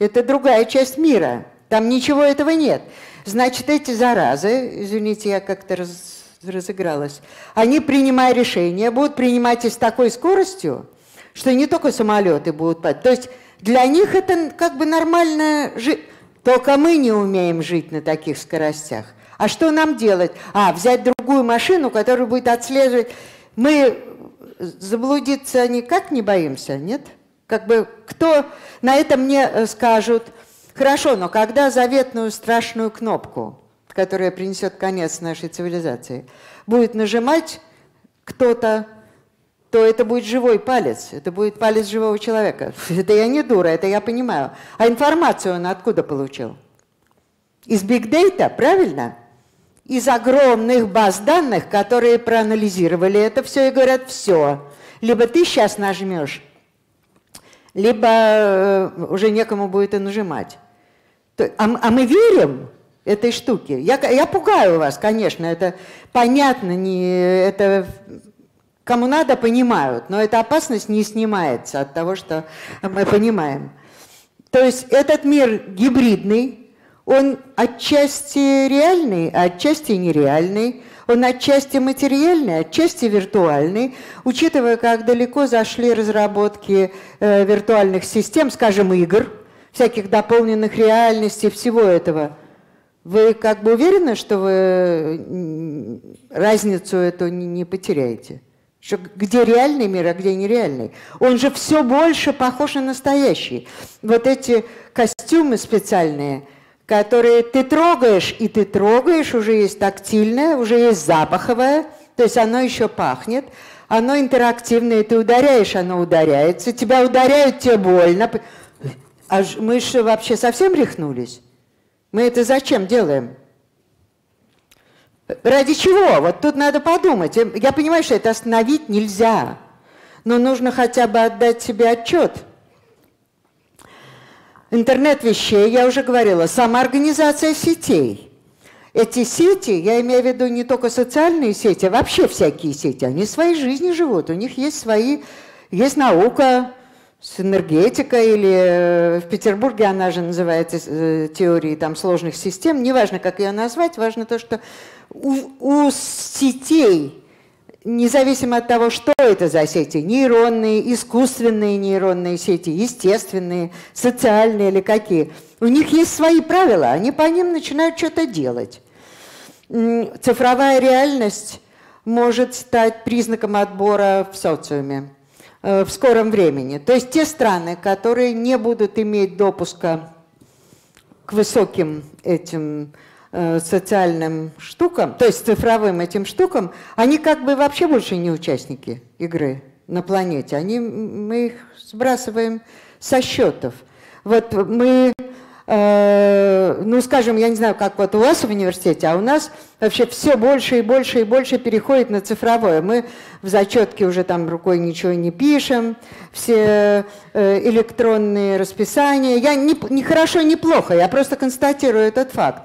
Это другая часть мира. Там ничего этого нет. Значит, эти заразы, извините, я как-то разыгралась, они, принимая решения, будут принимать их с такой скоростью, что не только самолеты будут падать. То есть для них это как бы нормально жить. Только мы не умеем жить на таких скоростях. А что нам делать? А, взять другую машину, которая будет отслеживать. Мы заблудиться никак не боимся, нет? Как бы кто на это мне скажут? Хорошо, но когда заветную страшную кнопку, которая принесет конец нашей цивилизации, будет нажимать кто-то, то это будет живой палец, это будет палец живого человека. Это я не дура, это я понимаю. А информацию он откуда получил? Из бигдейта, правильно? Из огромных баз данных, которые проанализировали это все и говорят, все, либо ты сейчас нажмешь, либо уже некому будет и нажимать. А мы верим этой штуке? Я пугаю вас, конечно, это понятно, это кому надо, понимают, но эта опасность не снимается от того, что мы понимаем. То есть этот мир гибридный, он отчасти реальный, а отчасти нереальный, он отчасти материальный, отчасти виртуальный, учитывая, как далеко зашли разработки виртуальных систем, скажем, игр, всяких дополненных реальностей, всего этого. Вы как бы уверены, что вы разницу эту не потеряете? Что, где реальный мир, а где нереальный? Он же все больше похож на настоящий. Вот эти костюмы специальные, которые ты трогаешь, и ты трогаешь, уже есть тактильное, уже есть запаховое, то есть оно еще пахнет, оно интерактивное, ты ударяешь, оно ударяется, тебя ударяют, тебе больно. А мы же вообще совсем рехнулись? Мы это зачем делаем? Ради чего? Вот тут надо подумать. Я понимаю, что это остановить нельзя. но нужно хотя бы отдать себе отчет. Интернет вещей, я уже говорила, самоорганизация сетей. Эти сети, я имею в виду не только социальные сети, а вообще всякие сети, они своей жизнью живут, у них есть свои, есть наука, энергетика, или в Петербурге она же называется теорией там, сложных систем, неважно, как ее назвать, важно то, что у сетей, независимо от того, что это за сети, нейронные, искусственные нейронные сети, естественные, социальные или какие, у них есть свои правила, они по ним начинают что-то делать. Цифровая реальность может стать признаком отбора в социуме в скором времени. То есть те страны, которые не будут иметь допуска к высоким этим социальным штукам, то есть цифровым этим штукам, они как бы вообще больше не участники игры на планете. Мы их сбрасываем со счетов. Вот мы, ну скажем, я не знаю, как вот у вас в университете, а у нас вообще все больше и больше и больше переходит на цифровое. Мы в зачетке уже там рукой ничего не пишем, все электронные расписания. Я не хорошо, не плохо, я просто констатирую этот факт,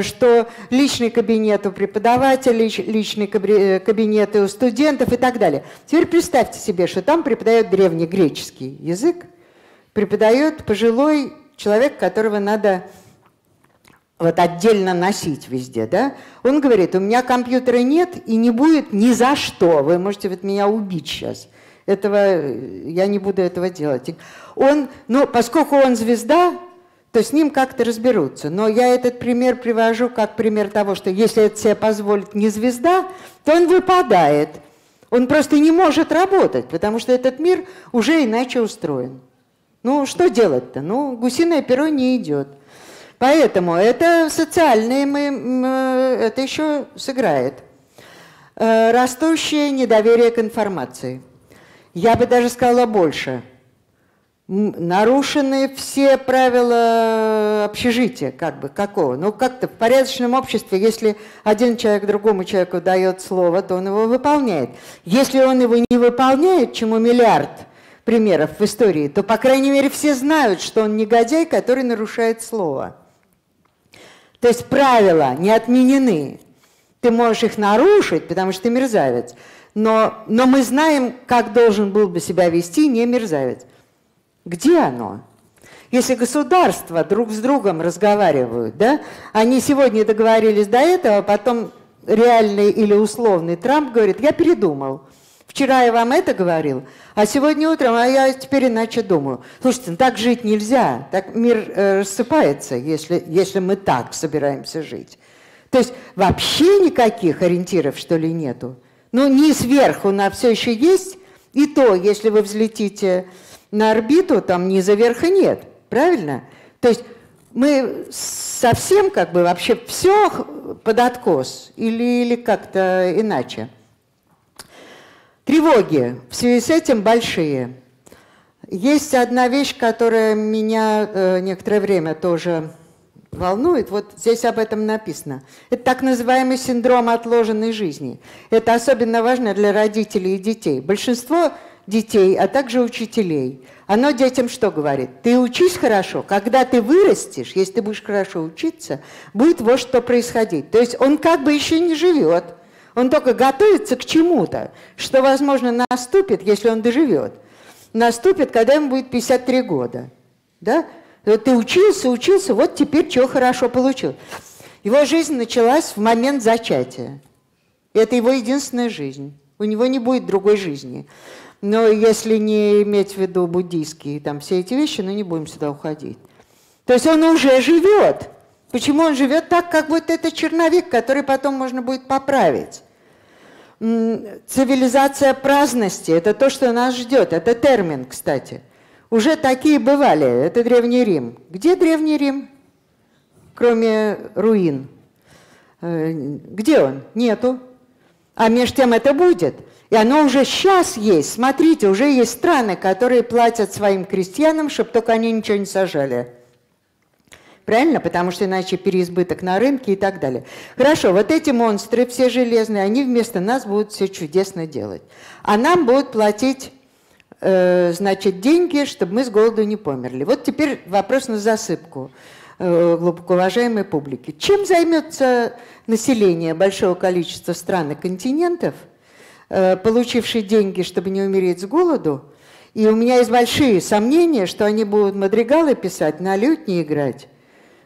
что личный кабинет у преподавателей, личные кабинеты у студентов и так далее. Теперь представьте себе, что там преподает древнегреческий язык, преподает пожилой человек, которого надо вот отдельно носить везде. Да? Он говорит, у меня компьютера нет и не будет ни за что, вы можете вот меня убить сейчас. Я не буду этого делать. Поскольку он звезда, то с ним как-то разберутся. Но я этот пример привожу как пример того, что если это себе позволит не звезда, то он выпадает. Он просто не может работать, потому что этот мир уже иначе устроен. Ну, что делать-то? Ну, гусиное перо не идет. Поэтому это социальное, это еще сыграет. Растущее недоверие к информации. Я бы даже сказала больше. Нарушены все правила общежития, как бы, какого? Ну, как-то в порядочном обществе, если один человек другому человеку дает слово, то он его выполняет. Если он его не выполняет, чему миллиард примеров в истории, то, по крайней мере, все знают, что он негодяй, который нарушает слово. То есть правила не отменены. Ты можешь их нарушить, потому что ты мерзавец, но мы знаем, как должен был бы себя вести не мерзавец. Где оно? Если государства друг с другом разговаривают, да? Они сегодня договорились до этого, потом реальный или условный Трамп говорит, я передумал. Вчера я вам это говорил, а сегодня утром, а я теперь иначе думаю. Слушайте, ну так жить нельзя, так мир рассыпается, если мы так собираемся жить. То есть вообще никаких ориентиров, что ли, нету? Ну не сверху, на все еще есть, и то, если вы взлетите на орбиту, там низа верха нет, правильно? То есть мы совсем как бы вообще все под откос или как-то иначе. Тревоги в связи с этим большие. Есть одна вещь, которая меня некоторое время тоже волнует. Вот здесь об этом написано. Это так называемый синдром отложенной жизни. Это особенно важно для родителей и детей. Большинство детей, а также учителей. Оно детям что говорит? Ты учись хорошо, когда ты вырастешь, если ты будешь хорошо учиться, будет вот что происходить. То есть он как бы еще не живет, он только готовится к чему-то, что, возможно, наступит, если он доживет. Наступит, когда ему будет 53 года. Да? Вот ты учился, учился, вот теперь чего хорошо получил. Его жизнь началась в момент зачатия. Это его единственная жизнь. У него не будет другой жизни. Но если не иметь в виду буддийские там все эти вещи, ну не будем сюда уходить. То есть он уже живет. Почему он живет так, как будто это черновик, который потом можно будет поправить? Цивилизация праздности – это то, что нас ждет. Это термин, кстати. Уже такие бывали. Это Древний Рим. Где Древний Рим? Кроме руин. Где он? Нету. А между тем это будет. И оно уже сейчас есть. Смотрите, уже есть страны, которые платят своим крестьянам, чтобы только они ничего не сажали. Правильно? Потому что иначе переизбыток на рынке и так далее. Хорошо, вот эти монстры все железные, они вместо нас будут все чудесно делать. А нам будут платить значит, деньги, чтобы мы с голоду не померли. Вот теперь вопрос на засыпку глубоко уважаемой публики. Чем займется население большого количества стран и континентов, получившие деньги, чтобы не умереть с голоду? И у меня есть большие сомнения, что они будут мадригалы писать, на лютне играть,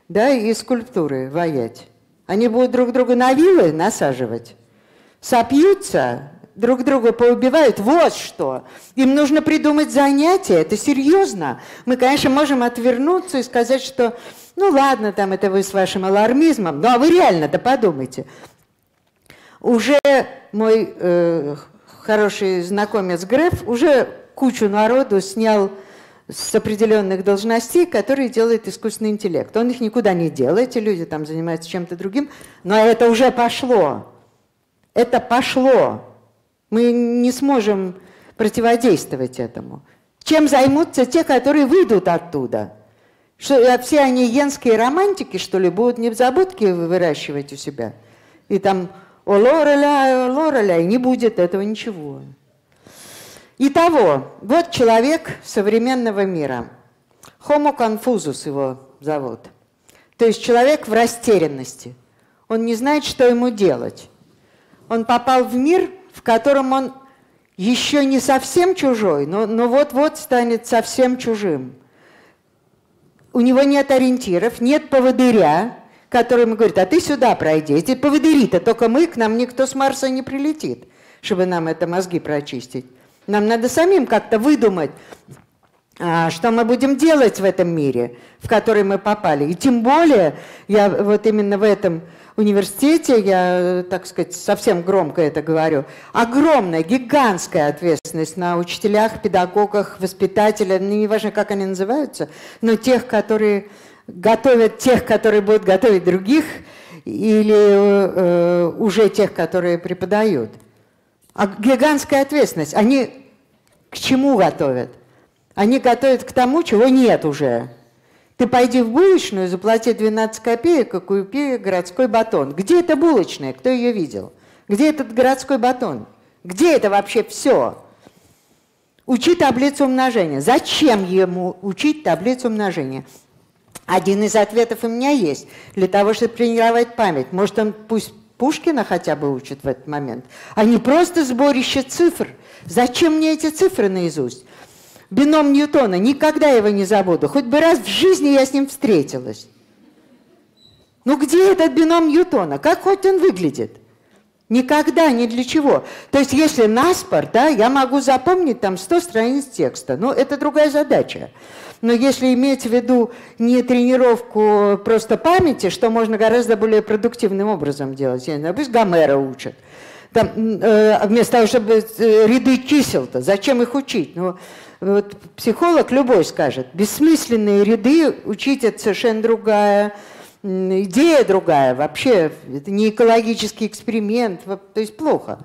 да, и скульптуры ваять. Они будут друг друга на вилы насаживать, сопьются, друг друга поубивают. Вот что. Им нужно придумать занятия. Это серьезно. Мы, конечно, можем отвернуться и сказать, что ну ладно, там это вы с вашим алармизмом, ну а вы реально-то подумайте. Уже мой хороший знакомец Греф уже кучу народу снял с определенных должностей, которые делает искусственный интеллект. Он их никуда не делает, эти люди там занимаются чем-то другим, но это уже пошло. Это пошло. Мы не сможем противодействовать этому. Чем займутся те, которые выйдут оттуда? Что, все они йенские романтики, что ли, будут незабудки выращивать у себя? И там о лореля, и не будет этого ничего. Итого, вот человек современного мира. Homo конфузус его зовут. То есть человек в растерянности. Он не знает, что ему делать. Он попал в мир, в котором он еще не совсем чужой, но вот-вот станет совсем чужим. У него нет ориентиров, нет поводыря, который ему говорит, а ты сюда пройди. Эти поводыри-то только мы, к нам никто с Марса не прилетит, чтобы нам это мозги прочистить. Нам надо самим как-то выдумать, что мы будем делать в этом мире, в который мы попали. И тем более, я вот именно в этом... в университете, я, так сказать, совсем громко это говорю, огромная, гигантская ответственность на учителях, педагогах, воспитателях, ну, неважно, как они называются, но тех, которые готовят тех, которые будут готовить других, или уже тех, которые преподают. А гигантская ответственность. Они к чему готовят? Они готовят к тому, чего нет уже. Ты пойди в булочную и заплати 12 копеек и купи городской батон. Где эта булочная? Кто ее видел? Где этот городской батон? Где это вообще все? Учи таблицу умножения. Зачем ему учить таблицу умножения? Один из ответов у меня есть. Для того, чтобы тренировать память. Может, он пусть Пушкина хотя бы учит в этот момент, а не просто сборище цифр. Зачем мне эти цифры наизусть? Бином Ньютона, никогда его не забуду. Хоть бы раз в жизни я с ним встретилась. Ну где этот бином Ньютона? Как хоть он выглядит? Никогда, ни для чего. То есть если наспор, да, я могу запомнить там 100 страниц текста. Ну это другая задача. Но если иметь в виду не тренировку просто памяти, что можно гораздо более продуктивным образом делать. Я не знаю, пусть Гомера учат. Там, вместо того, чтобы ряды чисел-то, зачем их учить? Ну, вот психолог любой скажет, бессмысленные ряды учить — это совершенно другая идея, другая вообще, это не экологический эксперимент, то есть плохо.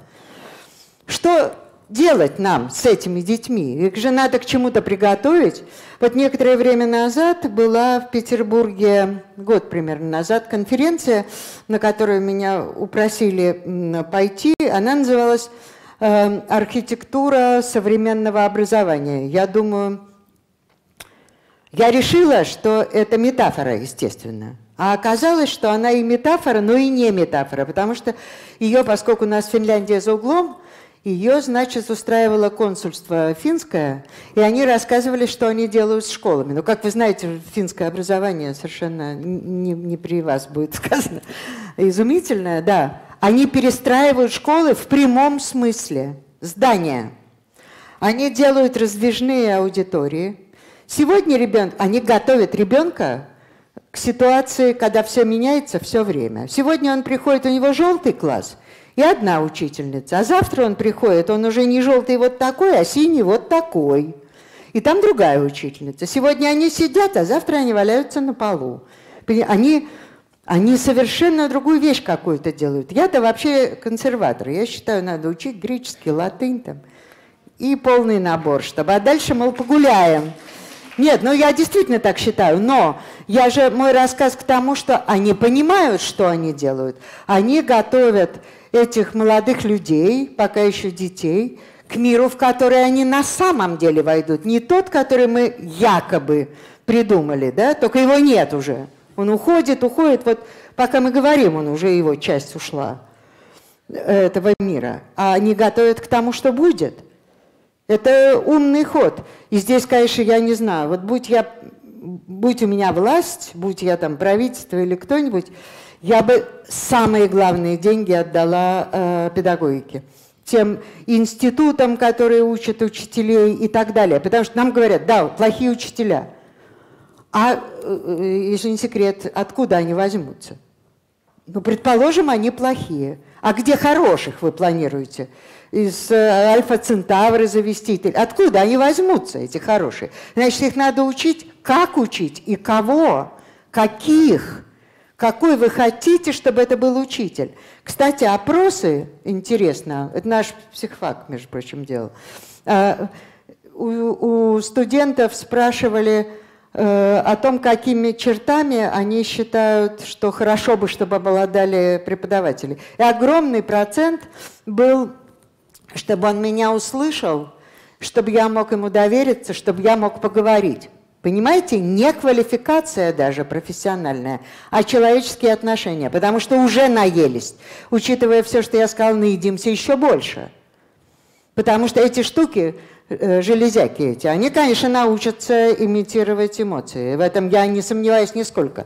Что делать нам с этими детьми? Их же надо к чему-то приготовить. Вот некоторое время назад была в Петербурге, год примерно назад, конференция, на которую меня упросили пойти, она называлась «Архитектура современного образования». Я думаю, я решила, что это метафора, естественно. А оказалось, что она и метафора, но и не метафора, потому что ее, поскольку у нас Финляндия за углом, ее, значит, устраивало консульство финское, и они рассказывали, что они делают с школами. Но, как вы знаете, финское образование совершенно не при вас будет сказано, изумительное, да. Они перестраивают школы в прямом смысле, здания. Они делают раздвижные аудитории. Сегодня они готовят ребенка к ситуации, когда все меняется все время. Сегодня он приходит, у него желтый класс и одна учительница, а завтра он приходит, он уже не желтый вот такой, а синий вот такой. И там другая учительница. Сегодня они сидят, а завтра они валяются на полу. Они совершенно другую вещь какую-то делают. Я-то вообще консерватор. Я считаю, надо учить греческий, латынь там и полный набор, чтобы... А дальше, мол, погуляем. Нет, ну я действительно так считаю, но я же... Мой рассказ к тому, что они понимают, что они делают. Они готовят этих молодых людей, пока еще детей, к миру, в который они на самом деле войдут. Не тот, который мы якобы придумали, да? Только его нет уже. Он уходит, уходит. Вот пока мы говорим, он уже, его часть ушла этого мира. А они готовят к тому, что будет. Это умный ход. И здесь, конечно, я не знаю. Вот будь у меня власть, будь я там правительство или кто-нибудь, я бы самые главные деньги отдала педагогике. Тем институтам, которые учат учителей и так далее. Потому что нам говорят, да, плохие учителя. А, если не секрет, откуда они возьмутся? Ну, предположим, они плохие. А где хороших вы планируете? Из альфа-центавры завести? Откуда они возьмутся, эти хорошие? Значит, их надо учить, как учить и кого, каких, какой вы хотите, чтобы это был учитель. Кстати, опросы, интересно, это наш психфак, между прочим, делал. У студентов спрашивали о том, какими чертами они считают, что хорошо бы, чтобы обладали преподаватели. И огромный процент был, чтобы он меня услышал, чтобы я мог ему довериться, чтобы я мог поговорить. Понимаете, не квалификация даже профессиональная, а человеческие отношения, потому что уже наелись. Учитывая все, что я сказала, наедимся еще больше. Потому что эти штуки, железяки эти, они, конечно, научатся имитировать эмоции. В этом я не сомневаюсь нисколько.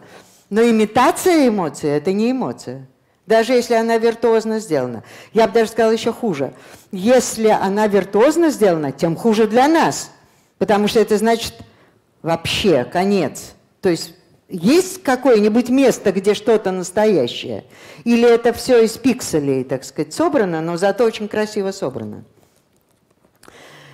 Но имитация эмоций – это не эмоция. Даже если она виртуозно сделана. Я бы даже сказала еще хуже. Если она виртуозно сделана, тем хуже для нас. Потому что это значит вообще конец. То есть есть какое-нибудь место, где что-то настоящее? Или это все из пикселей, так сказать, собрано, но зато очень красиво собрано?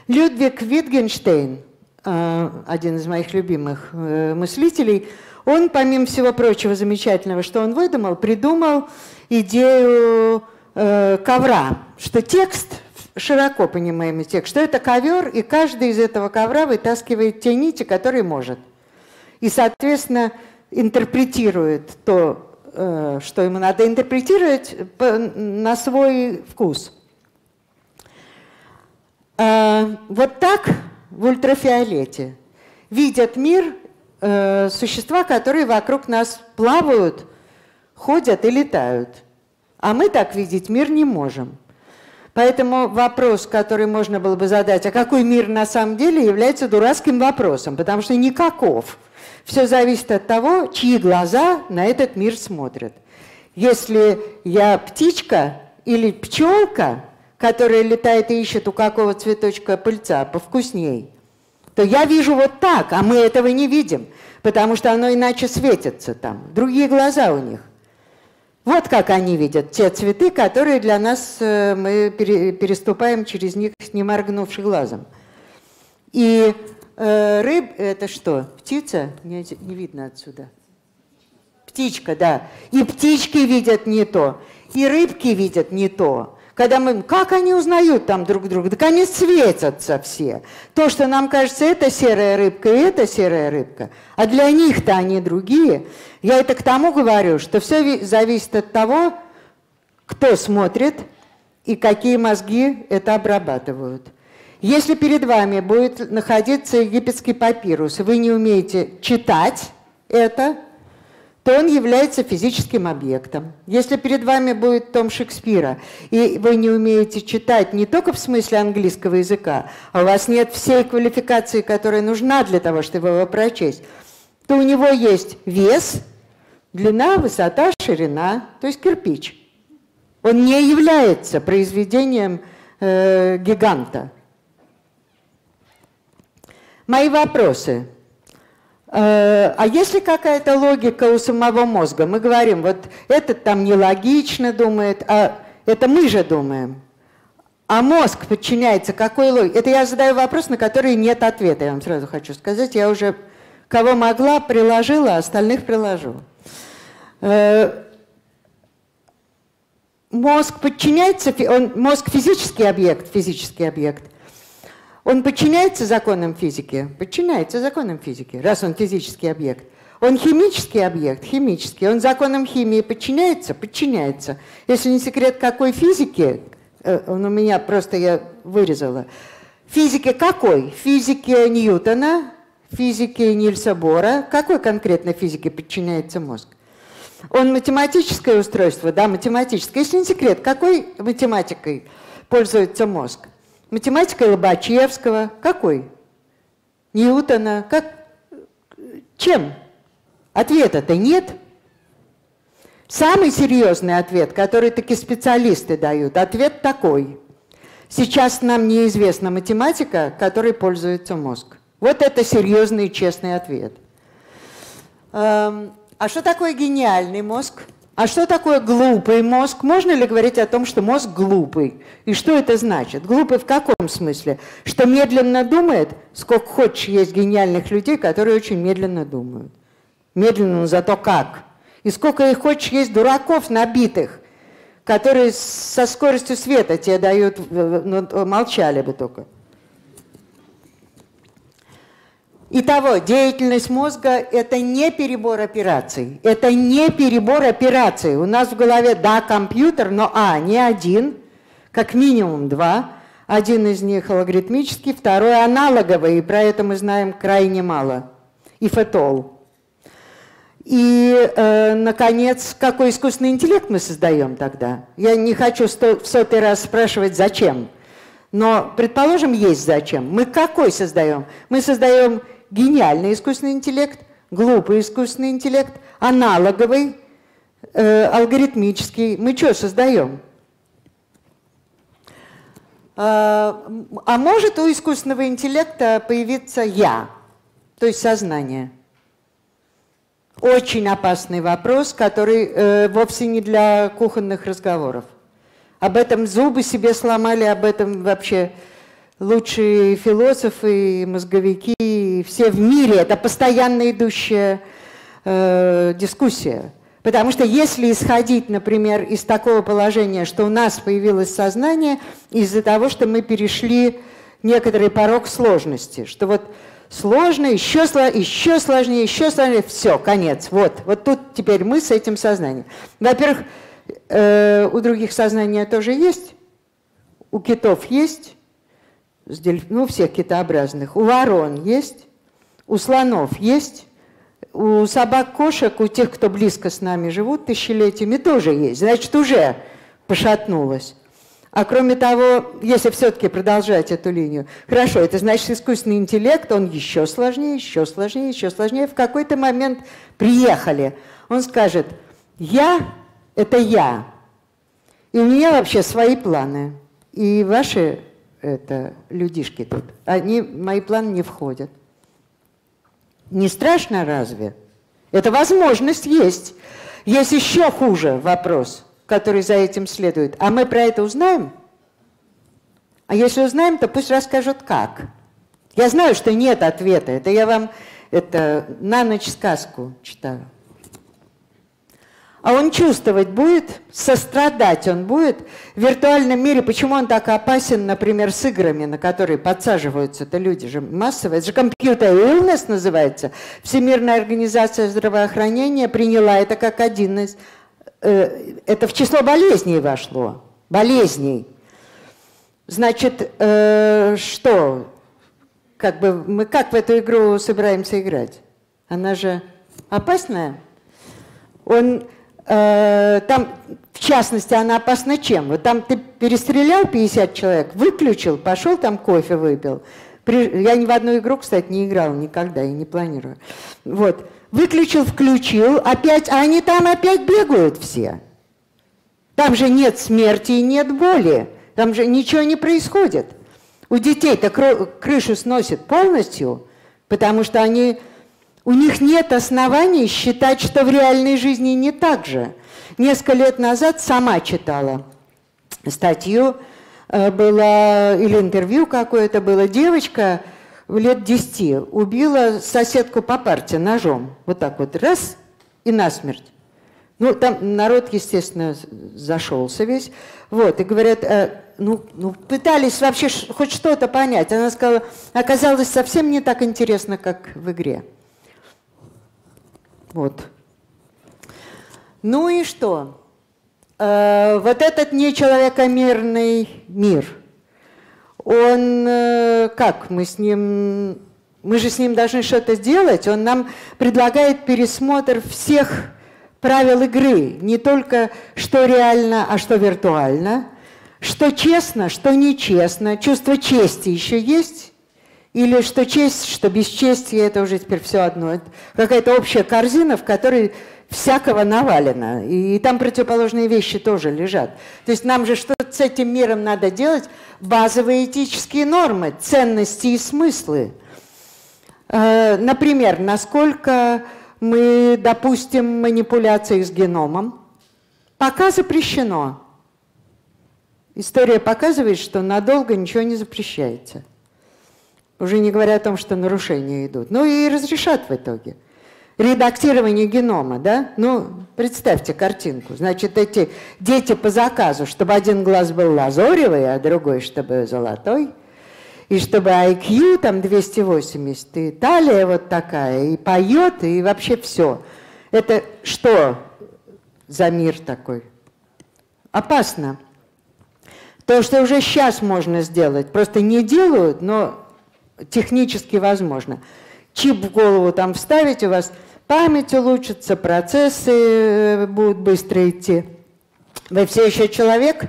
Людвиг Витгенштейн, один из моих любимых мыслителей, он, помимо всего прочего замечательного, что он выдумал, придумал идею ковра, что текст, широко понимаемый текст, что это ковер, и каждый из этого ковра вытаскивает те нити, которые может. И, соответственно, интерпретирует то, что ему надо интерпретировать, на свой вкус. Вот так в ультрафиолете видят мир существа, которые вокруг нас плавают, ходят и летают. А мы так видеть мир не можем. Поэтому вопрос, который можно было бы задать, а какой мир на самом деле, является дурацким вопросом, потому что никаков. Все зависит от того, чьи глаза на этот мир смотрят. Если я птичка или пчелка, которая летает и ищет, у какого цветочка пыльца повкусней, то я вижу вот так, а мы этого не видим, потому что оно иначе светится там. Другие глаза у них. Вот как они видят те цветы, которые для нас, мы переступаем через них, не моргнувши глазом. И рыб, это что? Птица? Не видно отсюда. Птичка, да. И птички видят не то, и рыбки видят не то. Когда мы, как они узнают там друг друга? Так они светятся все. То, что нам кажется, это серая рыбка и это серая рыбка. А для них-то они другие. Я это к тому говорю, что все зависит от того, кто смотрит и какие мозги это обрабатывают. Если перед вами будет находиться египетский папирус, и вы не умеете читать это, то он является физическим объектом. Если перед вами будет том Шекспира, и вы не умеете читать не только в смысле английского языка, а у вас нет всей квалификации, которая нужна для того, чтобы его прочесть, то у него есть вес, длина, высота, ширина, то есть кирпич. Он не является произведением гиганта. Мои вопросы. А есть ли какая-то логика у самого мозга? Мы говорим, вот этот там нелогично думает, а это мы же думаем. А мозг подчиняется какой логике? Это я задаю вопрос, на который нет ответа, я вам сразу хочу сказать. Я уже кого могла, приложила, а остальных приложу. Мозг подчиняется, мозг физический объект, Он подчиняется законам физики? Подчиняется законам физики, раз он физический объект. Он химический объект, химический. Он законам химии подчиняется? Подчиняется. Если не секрет, какой физики, он у меня просто, я вырезала. Физики какой? Физики Ньютона, физики Нильса Бора. Какой конкретно физике подчиняется мозг? Он математическое устройство, да, математическое. Если не секрет, какой математикой пользуется мозг? Математикой Лобачевского. Какой? Ньютона. Как? Чем? Ответа-то нет. Самый серьезный ответ, который такие специалисты дают, ответ такой. Сейчас нам неизвестна математика, которой пользуется мозг. Вот это серьезный и честный ответ. А что такое гениальный мозг? А что такое глупый мозг? Можно ли говорить о том, что мозг глупый? И что это значит? Глупый в каком смысле? Что медленно думает? Сколько хочешь, есть гениальных людей, которые очень медленно думают. Медленно, но зато как. И сколько их хочешь, есть дураков набитых, которые со скоростью света тебе дают, ну, молчали бы только. Итого, деятельность мозга – это не перебор операций. Это не перебор операций. У нас в голове, да, компьютер, но не один, как минимум два. Один из них алгоритмический, второй аналоговый, и про это мы знаем крайне мало. If at all. И, наконец, какой искусственный интеллект мы создаем тогда? Я не хочу в сотый раз спрашивать, зачем. Но, предположим, есть зачем. Мы какой создаем? Мы создаем гениальный искусственный интеллект, глупый искусственный интеллект, аналоговый, алгоритмический. Мы что создаем? А может у искусственного интеллекта появиться «я», то есть сознание? Очень опасный вопрос, который вовсе не для кухонных разговоров. Об этом зубы себе сломали, об этом вообще лучшие философы, мозговики, и все в мире. Это постоянно идущая дискуссия. Потому что если исходить, например, из такого положения, что у нас появилось сознание из-за того, что мы перешли некоторый порог сложности, что вот сложно, еще сложнее, все, конец. Вот тут теперь мы с этим сознанием. Во-первых, у других сознания тоже есть, у китов есть, ну, всех китообразных, у ворон есть, у слонов есть, у собак-кошек, у тех, кто близко с нами живут тысячелетиями, тоже есть. Значит, уже пошатнулось. А кроме того, если все-таки продолжать эту линию, хорошо, это значит, искусственный интеллект, он еще сложнее, еще сложнее, еще сложнее. В какой-то момент приехали. Он скажет, я – это я. И у меня вообще свои планы. И ваши людишки тут, они в мои планы не входят. Не страшно разве? Эта возможность есть. Есть еще хуже вопрос, который за этим следует. А мы про это узнаем? А если узнаем, то пусть расскажут, как. Я знаю, что нет ответа. Это я вам на ночь сказку читаю. А он чувствовать будет, сострадать он будет. В виртуальном мире, почему он так опасен, например, с играми, на которые подсаживаются-то люди же массово. Это же компьютер illness называется. Всемирная организация здравоохранения приняла это как один из... Это в число болезней вошло. Болезней. Значит, что? Как бы мы как в эту игру собираемся играть? Она же опасная. Там, в частности, она опасна чем? Вот там ты перестрелял 50 человек, выключил, пошел там кофе выпил. Я ни в одну игру, кстати, не играла никогда и не планирую. Вот. Выключил, включил, опять, а они там опять бегают все. Там же нет смерти и нет боли, там же ничего не происходит. У детей-то крышу сносит полностью, потому что у них нет оснований считать, что в реальной жизни не так же. Несколько лет назад сама читала статью, было, или интервью какое-то было, девочка... лет 10, убила соседку по парте ножом. Вот так вот, раз, и насмерть. Ну, там народ, естественно, зашелся весь. Вот, и говорят, пытались вообще хоть что-то понять. Она сказала, оказалось совсем не так интересно, как в игре. Вот. Ну и что? Вот этот нечеловекомерный мир, он как? Мы же с ним должны что-то сделать. Он нам предлагает пересмотр всех правил игры. Не только что реально, а что виртуально. Что честно, что нечестно. Чувство чести еще есть? Или что честь, что бесчестие, это уже теперь все одно. Это какая-то общая корзина, в которой всякого навалено. И там противоположные вещи тоже лежат. То есть нам же что-то с этим миром надо делать? Базовые этические нормы, ценности и смыслы. Например, насколько мы допустим манипуляции с геномом? Пока запрещено. История показывает, что надолго ничего не запрещается. Уже не говоря о том, что нарушения идут. Ну и разрешат в итоге. Редактирование генома, да? Ну, представьте картинку. Значит, эти дети по заказу, чтобы один глаз был лазоревый, а другой, чтобы золотой. И чтобы IQ там 280, и талия вот такая, и поет, и вообще все. Это что за мир такой? Опасно. То, что уже сейчас можно сделать, просто не делают, но технически возможно. Чип в голову там вставить, у вас память улучшится, процессы будут быстро идти. Вы все еще человек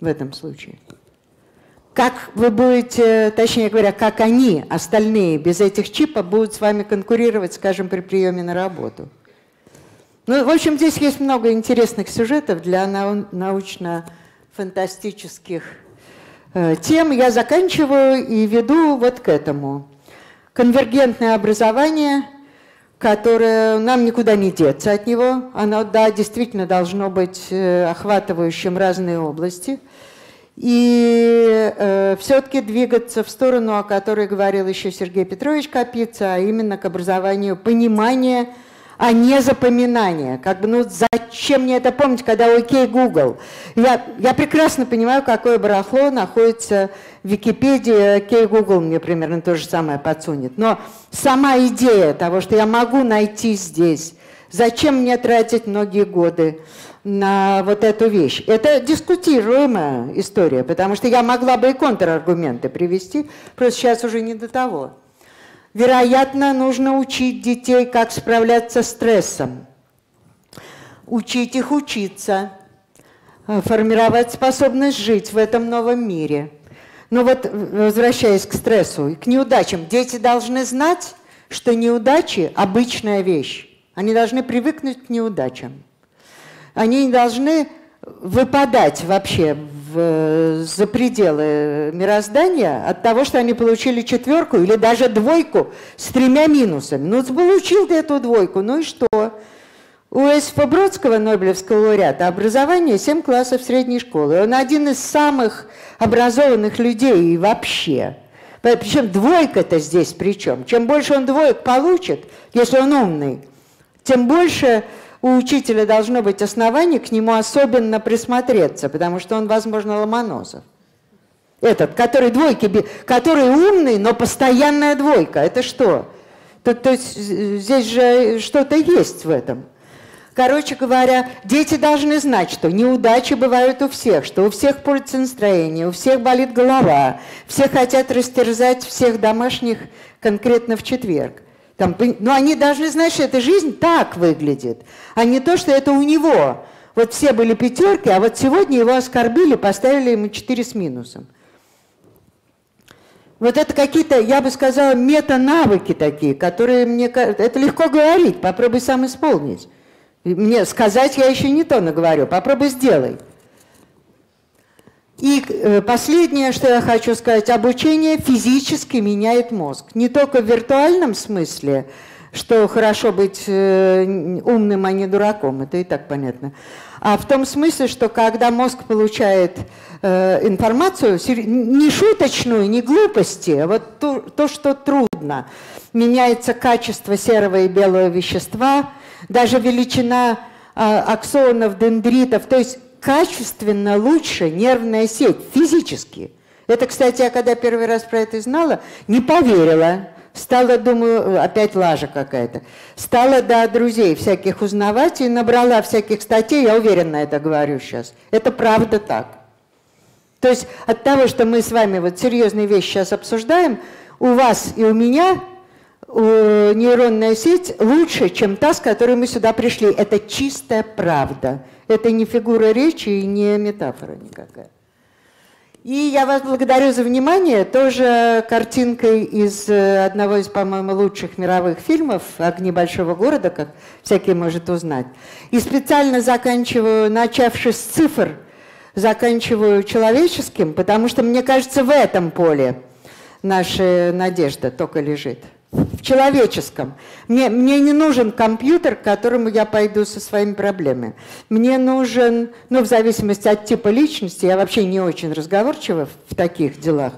в этом случае? Как вы будете, точнее говоря, как они, остальные, без этих чипов будут с вами конкурировать, скажем, при приеме на работу? Ну, в общем, здесь есть много интересных сюжетов для научно-фантастических тем. Я заканчиваю и веду вот к этому. Конвергентное образование, которое нам никуда не деться от него, оно, да, действительно должно быть охватывающим разные области, и все-таки двигаться в сторону, о которой говорил еще Сергей Петрович Капица, а именно к образованию понимания, а не запоминания. Как бы, ну зачем мне это помнить, когда окей, Google? Я прекрасно понимаю, какое барахло находится в Википедии. Окей, Google мне примерно то же самое подсунет. Но сама идея того, что я могу найти здесь, зачем мне тратить многие годы на вот эту вещь? Это дискутируемая история, потому что я могла бы и контраргументы привести, просто сейчас уже не до того. Вероятно, нужно учить детей, как справляться с стрессом, учить их учиться, формировать способность жить в этом новом мире. Но вот, возвращаясь к стрессу и к неудачам, дети должны знать, что неудачи – обычная вещь. Они должны привыкнуть к неудачам. Они не должны выпадать вообще за пределы мироздания от того, что они получили четверку или даже двойку с 3 минусами. Ну, получил ты эту двойку, ну и что? У Иосифа Бродского, Нобелевского лауреата, образование 7 классов средней школы. Он один из самых образованных людей и вообще. Причем двойка-то здесь причем. Чем больше он двоек получит, если он умный, тем больше у учителя должно быть основание к нему особенно присмотреться, потому что он, возможно, Ломоносов. Этот, который двойки, который умный, но постоянная двойка. Это что? То есть здесь же что-то есть в этом. Короче говоря, дети должны знать, что неудачи бывают у всех, что у всех портится настроение, у всех болит голова, все хотят растерзать всех домашних конкретно в четверг. Но они должны знать, что эта жизнь так выглядит, а не то, что это у него. Вот все были пятерки, а вот сегодня его оскорбили, поставили ему 4 с минусом. Вот это какие-то, я бы сказала, мета-навыки такие, которые мне... Это легко говорить, попробуй сам исполнить. Мне сказать я еще не то наговорю, попробуй сделай. И последнее, что я хочу сказать, обучение физически меняет мозг. Не только в виртуальном смысле, что хорошо быть умным, а не дураком, это и так понятно, а в том смысле, что когда мозг получает информацию, не шуточную, не глупости, а вот то, что трудно, меняется качество серого и белого вещества, даже величина аксонов, дендритов, то есть качественно лучше нервная сеть физически. Это, кстати, я когда первый раз про это знала, не поверила. Стала, думаю, опять лажа какая-то. Стала до друзей всяких узнавать и набрала всяких статей, я уверенно это говорю сейчас. Это правда так. То есть от того, что мы с вами вот серьезные вещи сейчас обсуждаем, у вас и у меня нейронная сеть лучше, чем та, с которой мы сюда пришли. Это чистая правда. Это не фигура речи и не метафора никакая. И я вас благодарю за внимание. Тоже картинкой из одного из, по-моему, лучших мировых фильмов «Огни большого города», как всякий может узнать. И специально заканчиваю, начавшись с цифр, заканчиваю человеческим, потому что, мне кажется, в этом поле наша надежда только лежит. В человеческом. Мне не нужен компьютер, к которому я пойду со своими проблемами. Мне нужен, ну, в зависимости от типа личности, я вообще не очень разговорчива в таких делах,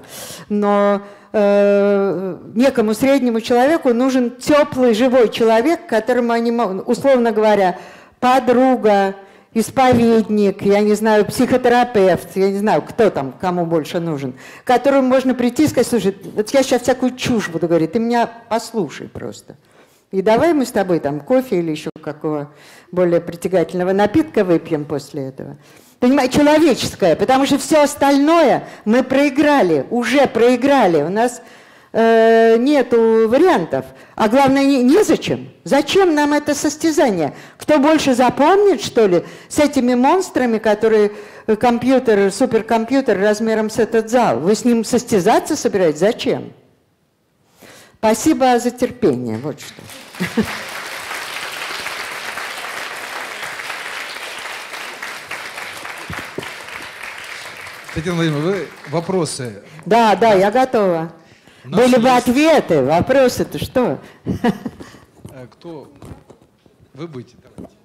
но некому среднему человеку нужен теплый, живой человек, которому они могут, условно говоря, подруга, исповедник, я не знаю, психотерапевт, я не знаю, кто там, кому больше нужен, к которому можно прийти и сказать: слушай, вот я сейчас всякую чушь буду говорить, ты меня послушай просто. И давай мы с тобой там кофе или еще какого более притягательного напитка выпьем после этого. Понимаете, человеческое, потому что все остальное мы проиграли, уже проиграли, у нас нету вариантов. А главное, незачем. Зачем нам это состязание? Кто больше запомнит, что ли, с этими монстрами, которые компьютер, суперкомпьютер размером с этот зал? Вы с ним состязаться собираетесь? Зачем? Спасибо за терпение. Вот что. Татьяна Владимировна, вы вопросы? Да, да, я готова. Были бы ответы, вопросы-то что? Кто? Вы будете, давайте.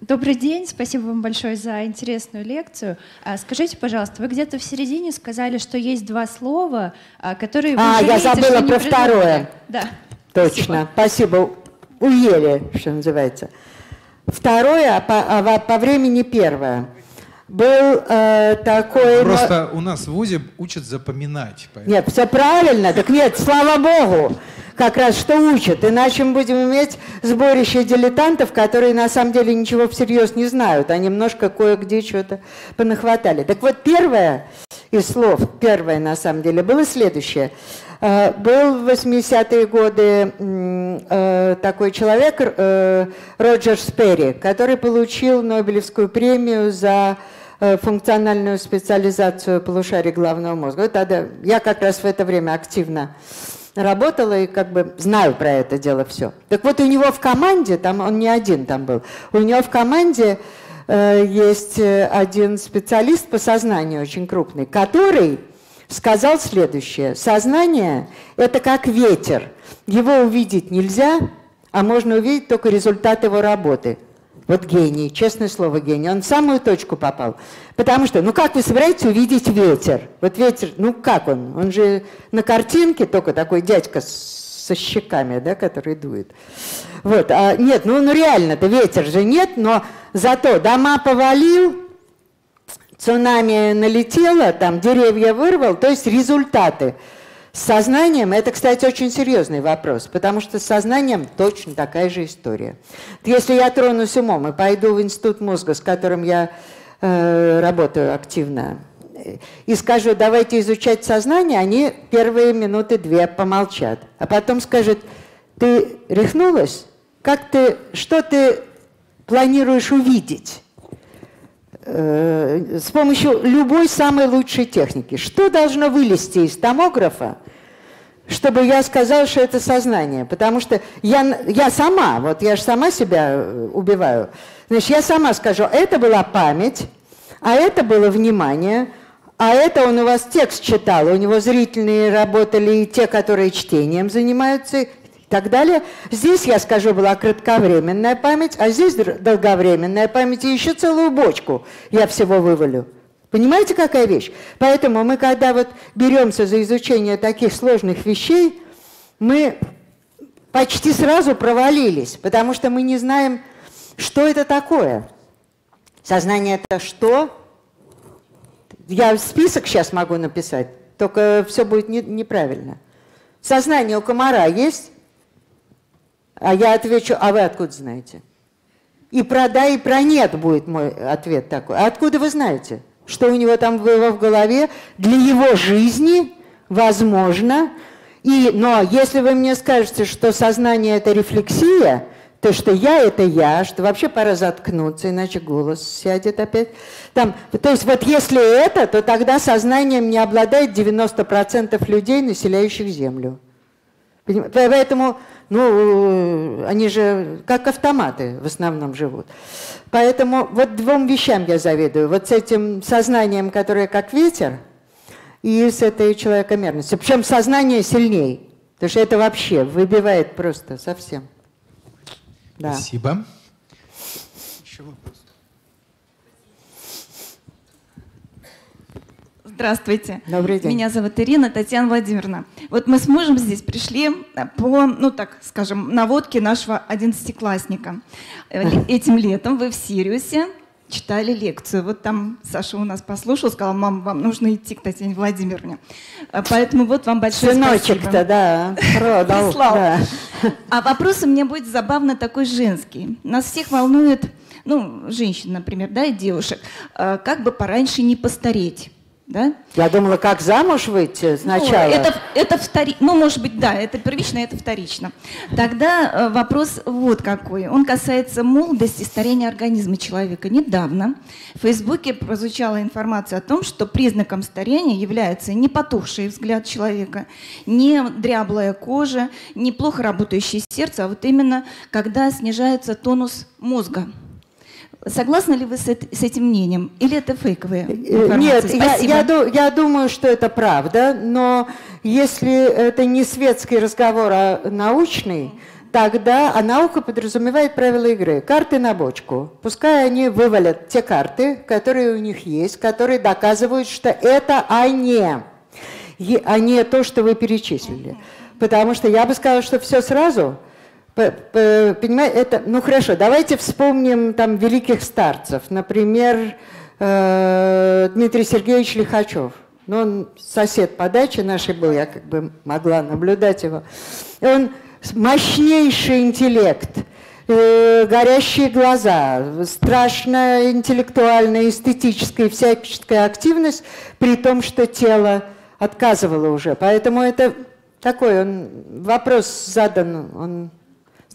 Добрый день, спасибо вам большое за интересную лекцию. Скажите, пожалуйста, вы где-то в середине сказали, что есть два слова, которые вы жалеете, я забыла про второе. Да. Точно, спасибо. Уели, что называется. Второе, по времени первое. Был такой... Просто у нас в ВУЗе учат запоминать. Поэтому. Нет, все правильно. Так нет, слава богу, как раз что учат. Иначе мы будем иметь сборище дилетантов, которые на самом деле ничего всерьез не знают, а немножко кое-где что-то понахватали. Так вот, первое из слов, первое на самом деле, было следующее. Был в 80-е годы такой человек, Роджер Сперри, который получил Нобелевскую премию за функциональную специализацию полушарий головного мозга. Вот тогда, я как раз в это время активно работала и как бы знаю про это дело все. Так вот, у него в команде, там он не один там был, у него в команде есть один специалист по сознанию очень крупный, который сказал следующее. Сознание – это как ветер. Его увидеть нельзя, а можно увидеть только результат его работы. Вот гений, честное слово, гений. Он в самую точку попал. Потому что, ну как вы собираетесь увидеть ветер? Вот ветер, ну как он? Он же на картинке только такой дядька со щеками, да, который дует. Вот, а нет, ну реально-то ветер же нет, но зато дома повалил, цунами налетело, там деревья вырвал, то есть результаты. С сознанием, это, кстати, очень серьезный вопрос, потому что с сознанием точно такая же история. Если я тронусь умом и пойду в институт мозга, с которым я работаю активно, и скажу, давайте изучать сознание, они первые минуты две помолчат. А потом скажут, ты рехнулась? Как ты, что ты планируешь увидеть? С помощью любой самой лучшей техники. Что должно вылезти из томографа, чтобы я сказала, что это сознание? Потому что я сама, вот я же сама себя убиваю. Значит, я сама скажу, это была память, а это было внимание, а это он у вас текст читал, у него зрительные работали и те, которые чтением занимаются, и так далее. Здесь, я скажу, была кратковременная память, а здесь долговременная память, и еще целую бочку я всего вывалю. Понимаете, какая вещь? Поэтому мы, когда вот беремся за изучение таких сложных вещей, мы почти сразу провалились, потому что мы не знаем, что это такое. Сознание – это что? Я список сейчас могу написать только все будет неправильно. Сознание у комара есть? А я отвечу, а вы откуда знаете? И про да, и про нет будет мой ответ такой. А откуда вы знаете, что у него там было в голове? Для его жизни возможно. Но если вы мне скажете, что сознание – это рефлексия, то что я – это я, что вообще пора заткнуться, иначе голос сядет опять. То есть вот если это, то тогда сознанием не обладает 90% людей, населяющих Землю. Поэтому, они же как автоматы в основном живут. Поэтому вот двум вещам я завидую. Вот с этим сознанием, которое как ветер, и с этой человекомерностью. Причем сознание сильнее, потому что это вообще выбивает просто совсем. Да. Спасибо. Еще вопрос. Здравствуйте. Добрый день. Меня зовут Ирина, Татьяна Владимировна. Вот мы с мужем здесь пришли по, наводке нашего 11-классника. Этим летом вы в Сириусе читали лекцию. Вот там Саша у нас послушал, сказал, мам, вам нужно идти к Татьяне Владимировне. Поэтому вот вам большое спасибо. Сыночек-то, да, продал. Прислал. Да. А вопрос у меня будет забавно такой женский. Нас всех волнует, женщин, например, да, и девушек, как бы пораньше не постареть. Да? Я думала, как замуж выйти сначала. Это вторично. Может быть, да, это первично, это вторично. Тогда вопрос вот какой. Он касается молодости и старения организма человека. Недавно в Фейсбуке прозвучала информация о том, что признаком старения является не потухший взгляд человека, не дряблая кожа, не плохо работающее сердце, а вот именно когда снижается тонус мозга. Согласны ли вы с этим мнением? Или это фейковая информация? Нет, я думаю, что это правда, но если это не светский разговор, а научный, тогда наука подразумевает правила игры. Карты на бочку. Пускай они вывалят те карты, которые у них есть, которые доказывают, что это они, а не то, что вы перечислили. Потому что я бы сказала, что все сразу... Понимаете, это, хорошо, давайте вспомним там великих старцев. Например, Дмитрий Сергеевич Лихачев. Он сосед по даче нашей был, я как бы могла наблюдать его. Он мощнейший интеллект, горящие глаза, страшная интеллектуальная, эстетическая и всяческая активность, при том, что тело отказывало уже. Поэтому это такой вопрос задан,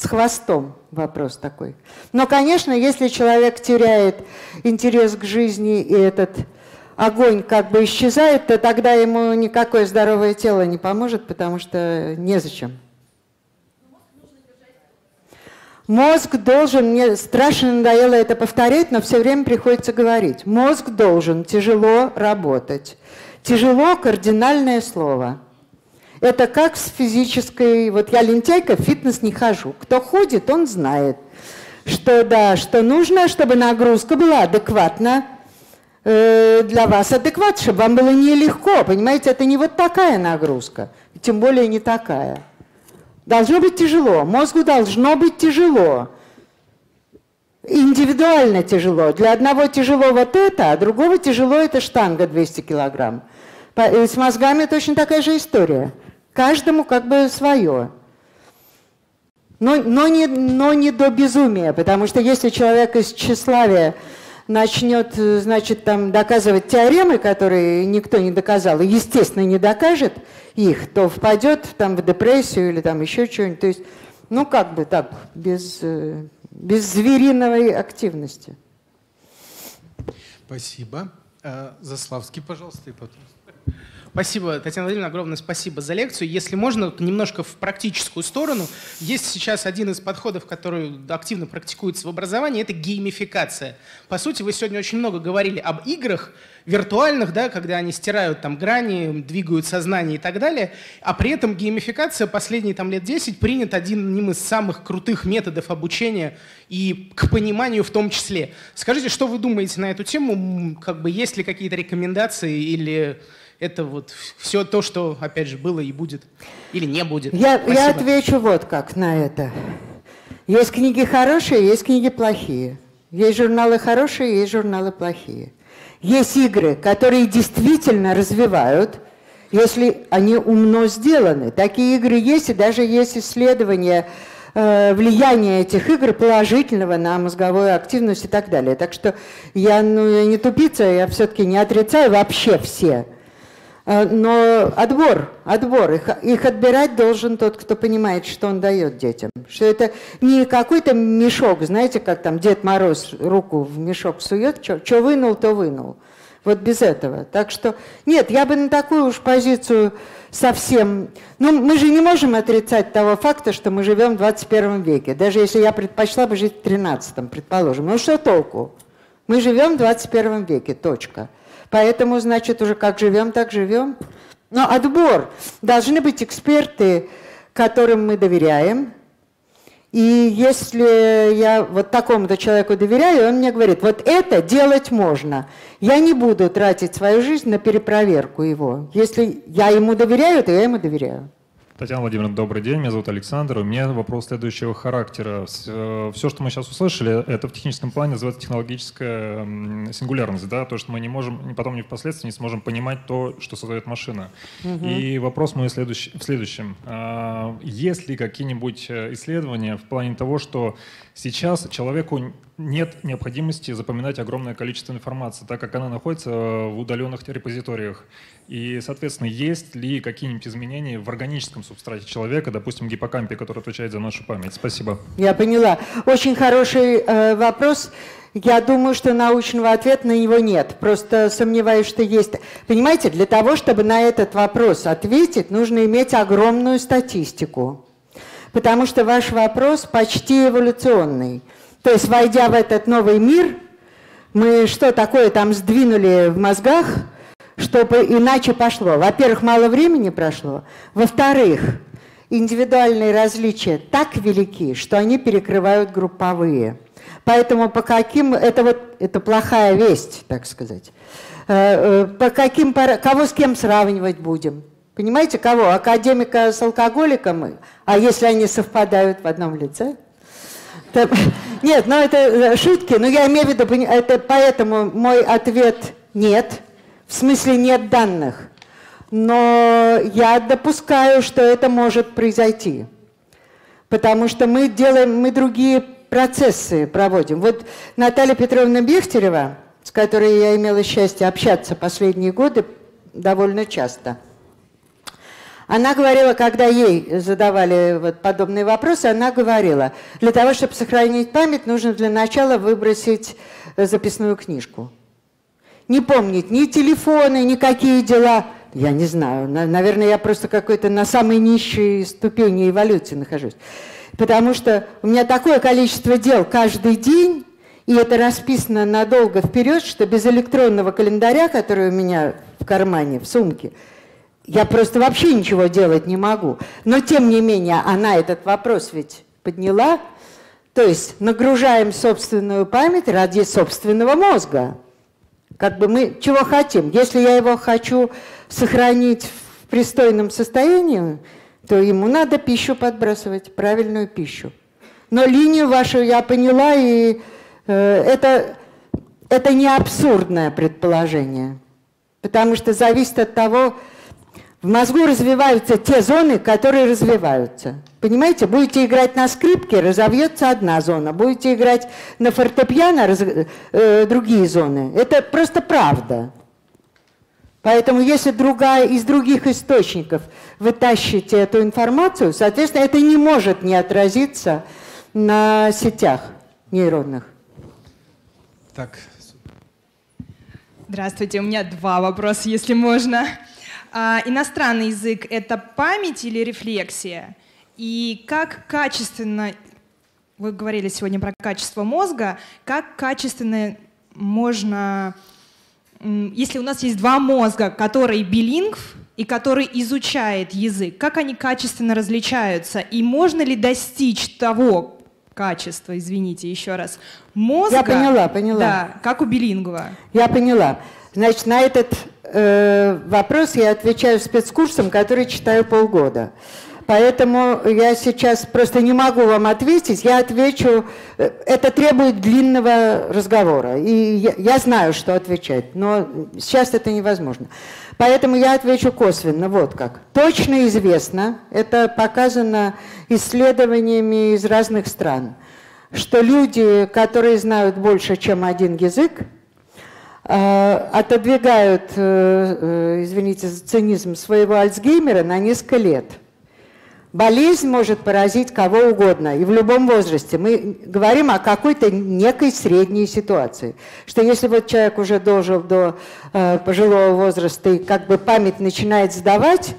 с хвостом вопрос такой. Но, конечно, если человек теряет интерес к жизни, и этот огонь как бы исчезает, то тогда ему никакое здоровое тело не поможет, потому что незачем. Мозг должен, мне страшно надоело это повторять, но все время приходится говорить. Мозг должен тяжело работать. Тяжело – кардинальное слово. Это как с физической... Вот я лентяйка, в фитнес не хожу. Кто ходит, он знает, что нужно, чтобы нагрузка была адекватна для вас, чтобы вам было нелегко. Понимаете, это не вот такая нагрузка, тем более не такая. Должно быть тяжело, мозгу должно быть тяжело. Индивидуально тяжело. Для одного тяжело вот это, а другого тяжело это штанга 200 килограмм. И с мозгами точно такая же история. Каждому как бы свое. Но не до безумия, потому что если человек из тщеславия начнет, доказывать теоремы, которые никто не доказал, и, естественно, не докажет их, то впадет в депрессию или еще чего-нибудь. То есть, без звериной активности. Спасибо. Заславский, пожалуйста, и потом. Спасибо, Татьяна Владимировна, огромное спасибо за лекцию. Если можно, то немножко в практическую сторону. Есть сейчас один из подходов, который активно практикуется в образовании, это геймификация. По сути, вы сегодня очень много говорили об играх виртуальных, да, когда они стирают грани, двигают сознание и так далее, а при этом геймификация последние лет 10 принят одним из самых крутых методов обучения и к пониманию в том числе. Скажите, что вы думаете на эту тему? Есть ли какие-то рекомендации или... Это вот все то, что, опять же, было и будет, или не будет. Я отвечу вот как на это. Есть книги хорошие, есть книги плохие. Есть журналы хорошие, есть журналы плохие. Есть игры, которые действительно развивают если они умно сделаны. Такие игры есть, и даже есть исследования влияния этих игр положительного на мозговую активность и так далее. Так что я не тупица, я все-таки не отрицаю вообще все. Но отбор. Их отбирать должен тот, кто понимает, что он дает детям. Что это не какой-то мешок, знаете, как там Дед Мороз руку в мешок сует, что вынул, то вынул. Вот без этого. Так что нет, я бы на такую уж позицию совсем... Ну, мы же не можем отрицать того факта, что мы живем в 21 веке. Даже если я предпочла бы жить в 13-м, предположим. Ну, что толку? Мы живем в 21 веке, точка. Поэтому, значит, уже как живем, так живем. Но отбор. Должны быть эксперты, которым мы доверяем. И если я вот такому-то человеку доверяю, он мне говорит, вот это делать можно. Я не буду тратить свою жизнь на перепроверку его. Если я ему доверяю, то я ему доверяю. Татьяна Владимировна, добрый день. Меня зовут Александр. У меня вопрос следующего характера. Все, что мы сейчас услышали, это в техническом плане называется технологическая сингулярность. Да? То, что мы не можем, потом не впоследствии не сможем понимать то, что создает машина. Угу. И вопрос мой в следующем. Есть ли какие-нибудь исследования в плане того, что сейчас человеку нет необходимости запоминать огромное количество информации, так как она находится в удаленных репозиториях? И, соответственно, есть ли какие-нибудь изменения в органическом субстрате человека, допустим, гиппокампе, который отвечает за нашу память? Спасибо. Я поняла. Очень хороший вопрос. Я думаю, что научного ответа на него нет. Просто сомневаюсь, что есть. Понимаете, для того, чтобы на этот вопрос ответить, нужно иметь огромную статистику. Потому что ваш вопрос почти эволюционный. То есть, войдя в этот новый мир, мы что такое там сдвинули в мозгах, чтобы иначе пошло. Во-первых, мало времени прошло. Во-вторых, индивидуальные различия так велики, что они перекрывают групповые. Поэтому по каким... Это плохая весть, так сказать. Кого с кем сравнивать будем? Понимаете, кого? Академика с алкоголиком? А если они совпадают в одном лице? Нет, ну это шутки. Но я имею в виду... Поэтому мой ответ нет. В смысле, нет данных, но я допускаю, что это может произойти, потому что мы другие процессы проводим. Вот Наталья Петровна Бехтерева, с которой я имела счастье общаться последние годы довольно часто, она говорила, когда ей задавали вот подобные вопросы, она говорила, для того, чтобы сохранить память, нужно для начала выбросить записную книжку. Не помнить ни телефоны, никакие дела. Я не знаю, наверное, я просто какой-то на самой низшей ступени эволюции нахожусь. Потому что у меня такое количество дел каждый день, и это расписано надолго вперед, что без электронного календаря, который у меня в кармане, в сумке, я просто вообще ничего делать не могу. Но тем не менее, она этот вопрос ведь подняла. То есть нагружаем собственную память ради собственного мозга. Как бы мы чего хотим? Если я его хочу сохранить в пристойном состоянии, то ему надо пищу подбрасывать, правильную пищу. Но линию вашу я поняла, и это не абсурдное предположение. Потому что зависит от того, в мозгу развиваются те зоны, которые развиваются. Понимаете, будете играть на скрипке, разовьется одна зона. Будете играть на фортепиано, другие зоны. Это просто правда. Поэтому если из других источников вы тащите эту информацию, соответственно, это не может не отразиться на сетях нейронных. Так. Здравствуйте, у меня два вопроса, если можно. Иностранный язык — это память или рефлексия? И как качественно, вы говорили сегодня про качество мозга, как качественно можно, если у нас есть два мозга, который билингв и который изучает язык, как они качественно различаются? И можно ли достичь того качества, извините, еще раз, мозга? Я поняла. Да, как у билингва. Я поняла. Значит, на этот вопрос я отвечаю спецкурсом, который читаю полгода. Поэтому я сейчас просто не могу вам ответить. Я отвечу, это требует длинного разговора. И я знаю, что отвечать, но сейчас это невозможно. Поэтому я отвечу косвенно, вот как. Точно известно, это показано исследованиями из разных стран, что люди, которые знают больше, чем один язык, отодвигают, извините за цинизм, своего Альцгеймера на несколько лет. Болезнь может поразить кого угодно и в любом возрасте. Мы говорим о какой-то некой средней ситуации. Что если вот человек уже дожил до пожилого возраста и как бы память начинает сдавать,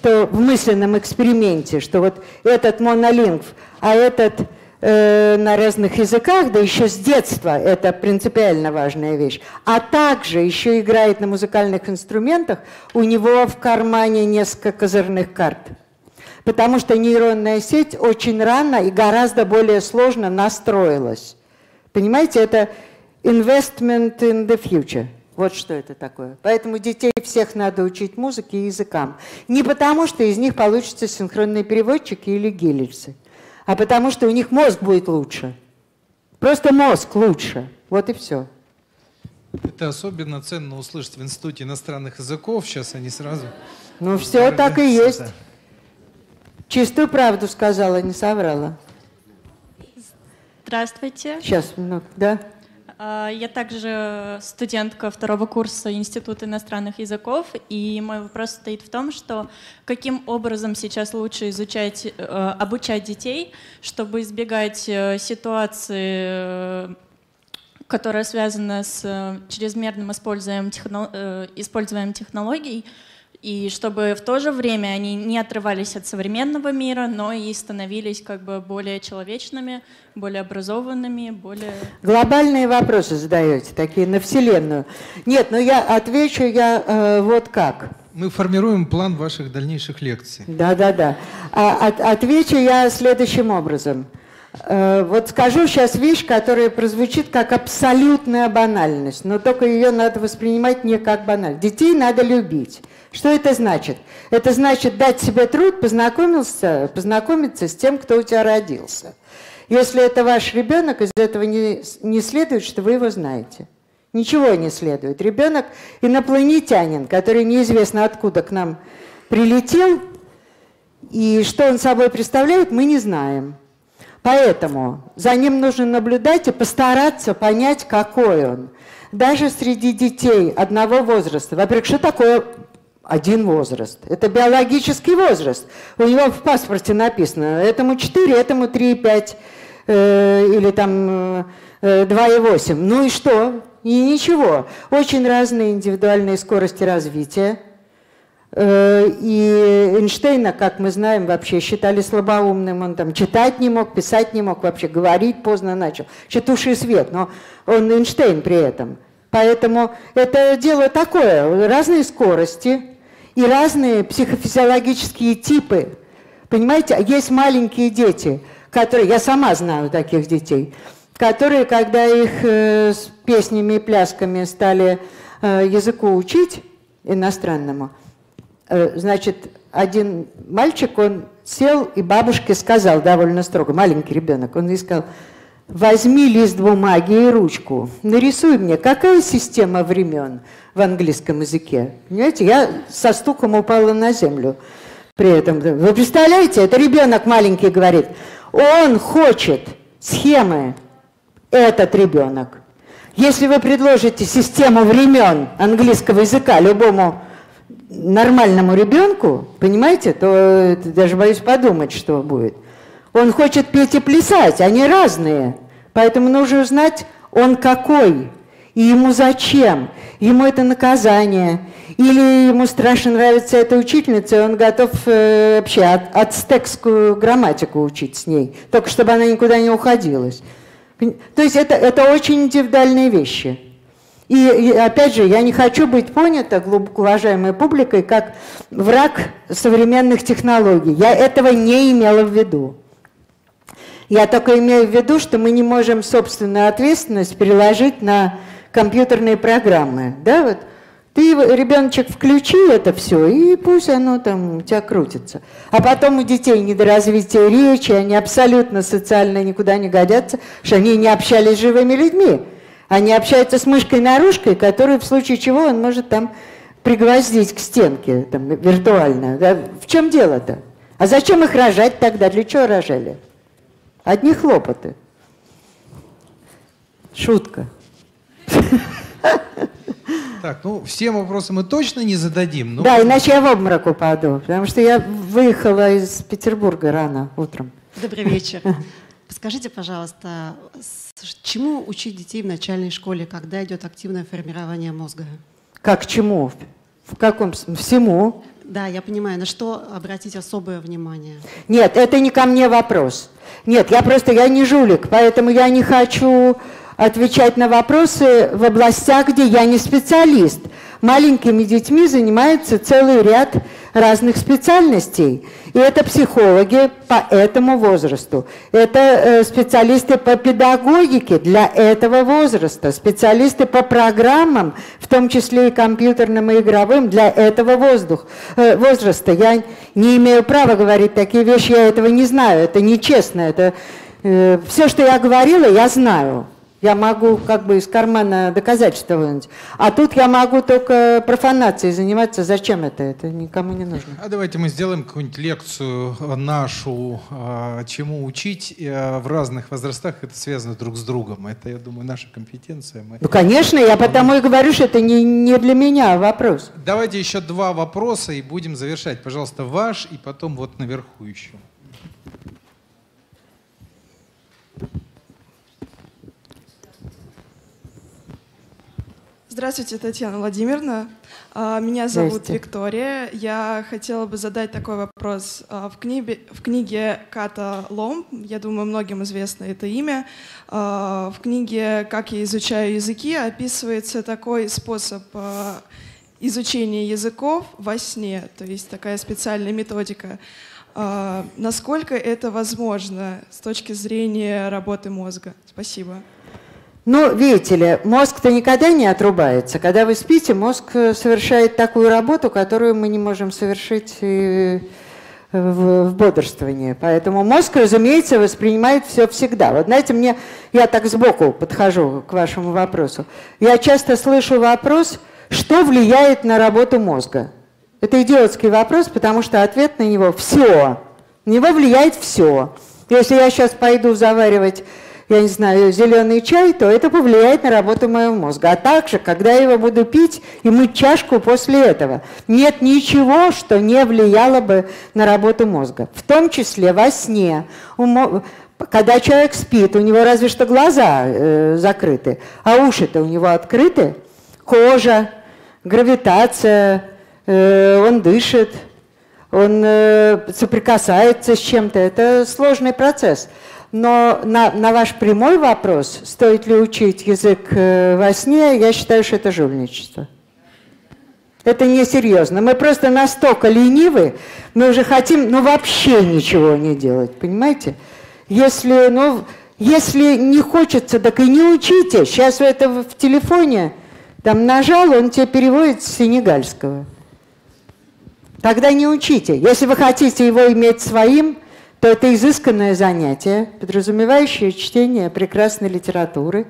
то в мысленном эксперименте, что вот этот монолингв, а этот на разных языках, да еще с детства, это принципиально важная вещь, а также еще играет на музыкальных инструментах, у него в кармане несколько козырных карт. Потому что нейронная сеть очень рано и гораздо более сложно настроилась. Понимаете, это investment in the future. Вот что это такое. Поэтому детей всех надо учить музыке и языкам. Не потому, что из них получатся синхронные переводчики или гилельсы, а потому, что у них мозг будет лучше. Просто мозг лучше. Вот и все. Это особенно ценно услышать в Институте иностранных языков. Сейчас они сразу... Ну все так и есть. Чистую правду сказала, не соврала. Здравствуйте. Сейчас, ну, да. Я также студентка второго курса Института иностранных языков, и мой вопрос состоит в том, что каким образом сейчас лучше изучать, обучать детей, чтобы избегать ситуации, которая связана с чрезмерным использованием технологий, и чтобы в то же время они не отрывались от современного мира, но и становились как бы более человечными, более образованными, более... Глобальные вопросы задаете, такие на Вселенную. Нет, ну я отвечу, вот как. Мы формируем план ваших дальнейших лекций. Да-да-да. Отвечу я следующим образом. Вот скажу сейчас вещь, которая прозвучит как абсолютная банальность, но только ее надо воспринимать не как банальность. Детей надо любить. Что это значит? Это значит дать себе труд познакомиться с тем, кто у тебя родился. Если это ваш ребенок, из этого не следует, что вы его знаете. Ничего не следует. Ребенок инопланетянин, который неизвестно откуда к нам прилетел, и что он собой представляет, мы не знаем. Поэтому за ним нужно наблюдать и постараться понять, какой он. Даже среди детей одного возраста. Во-первых, что такое... Один возраст. Это биологический возраст. У него в паспорте написано, этому 4, этому 3,5 или там 2,8. Ну и что? И ничего. Очень разные индивидуальные скорости развития. И Эйнштейна, как мы знаем, вообще считали слабоумным. Он там читать не мог, писать не мог, вообще говорить поздно начал. Вообще туши свет, но он Эйнштейн при этом. Поэтому это дело такое, разные скорости и разные психофизиологические типы. Понимаете, есть маленькие дети, которые, я сама знаю таких детей, которые, когда их с песнями и плясками стали языку учить, иностранному, значит, один мальчик, он сел и бабушке сказал довольно строго, маленький ребенок, он ей сказал: возьми лист бумаги и ручку, нарисуй мне, какая система времен в английском языке. Понимаете, я со стуком упала на землю при этом. Вы представляете, это ребенок маленький говорит, он хочет схемы, этот ребенок. Если вы предложите систему времен английского языка любому нормальному ребенку, понимаете, то даже боюсь подумать, что будет. Он хочет петь и плясать, они разные. Поэтому нужно узнать, он какой, и ему зачем, ему это наказание, или ему страшно нравится эта учительница, и он готов вообще ацтекскую грамматику учить с ней, только чтобы она никуда не уходилась. То есть это очень индивидуальные вещи. И опять же, я не хочу быть понята, глубоко уважаемой публикой, как враг современных технологий. Я этого не имела в виду. Я только имею в виду, что мы не можем собственную ответственность переложить на компьютерные программы. Да? Вот Ты, ребеночек, включи это все, и пусть оно там у тебя крутится. А потом у детей недоразвитие речи, они абсолютно социально никуда не годятся, что они не общались с живыми людьми. Они общаются с мышкой-нарушкой, которую в случае чего он может там пригвоздить к стенке там, виртуально. Да? В чем дело-то? А зачем их рожать тогда? Для чего рожали? Одни хлопоты. Шутка. Так, ну, всем вопросы мы точно не зададим. Но... Да, иначе я в обморок упаду, потому что я выехала из Петербурга рано утром. Добрый вечер. Скажите, пожалуйста, чему учить детей в начальной школе, когда идет активное формирование мозга? Как чему? В каком? Всему? Да, я понимаю. На что обратить особое внимание? Нет, это не ко мне вопрос. Нет, я не жулик, поэтому я не хочу... отвечать на вопросы в областях, где я не специалист. Маленькими детьми занимается целый ряд разных специальностей. И это психологи по этому возрасту, это специалисты по педагогике для этого возраста, специалисты по программам, в том числе и компьютерным, и игровым, для этого возраста. Я не имею права говорить такие вещи, я этого не знаю, это нечестно. Это, все, что я говорила, я знаю. Я могу как бы из кармана доказать что-нибудь. А тут я могу только профанацией заниматься. Зачем это? Это никому не нужно. А давайте мы сделаем какую-нибудь лекцию нашу, чему учить в разных возрастах. Это связано друг с другом. Это, я думаю, наша компетенция. Ну, конечно, я потому и говорю, что это не для меня вопрос. Давайте еще два вопроса и будем завершать. Пожалуйста, ваш и потом вот наверху еще. Здравствуйте, Татьяна Владимировна. Меня зовут Виктория. Я хотела бы задать такой вопрос. В книге Ката Ломб, я думаю, многим известно это имя, в книге «Как я изучаю языки» описывается такой способ изучения языков во сне, то есть такая специальная методика. Насколько это возможно с точки зрения работы мозга? Спасибо. Ну, видите ли, мозг-то никогда не отрубается. Когда вы спите, мозг совершает такую работу, которую мы не можем совершить в бодрствовании. Поэтому мозг, разумеется, воспринимает все всегда. Вот знаете, я так сбоку подхожу к вашему вопросу. Я часто слышу вопрос, что влияет на работу мозга. Это идиотский вопрос, потому что ответ на него – все. На него влияет все. Если я сейчас пойду заваривать... я не знаю, зеленый чай, то это повлияет на работу моего мозга. А также, когда я его буду пить и мыть чашку после этого. Нет ничего, что не влияло бы на работу мозга. В том числе во сне. Когда человек спит, у него разве что глаза закрыты, а уши-то у него открыты. Кожа, гравитация, он дышит, он соприкасается с чем-то. Это сложный процесс. Но на ваш прямой вопрос, стоит ли учить язык во сне, я считаю, что это жульничество. Это несерьезно. Мы просто настолько ленивы, мы уже хотим, ну, вообще ничего не делать, понимаете? Если не хочется, так и не учите. Сейчас это в телефоне, там нажал, он тебе переводит с сенегальского. Тогда не учите. Если вы хотите его иметь своим, то это изысканное занятие, подразумевающее чтение прекрасной литературы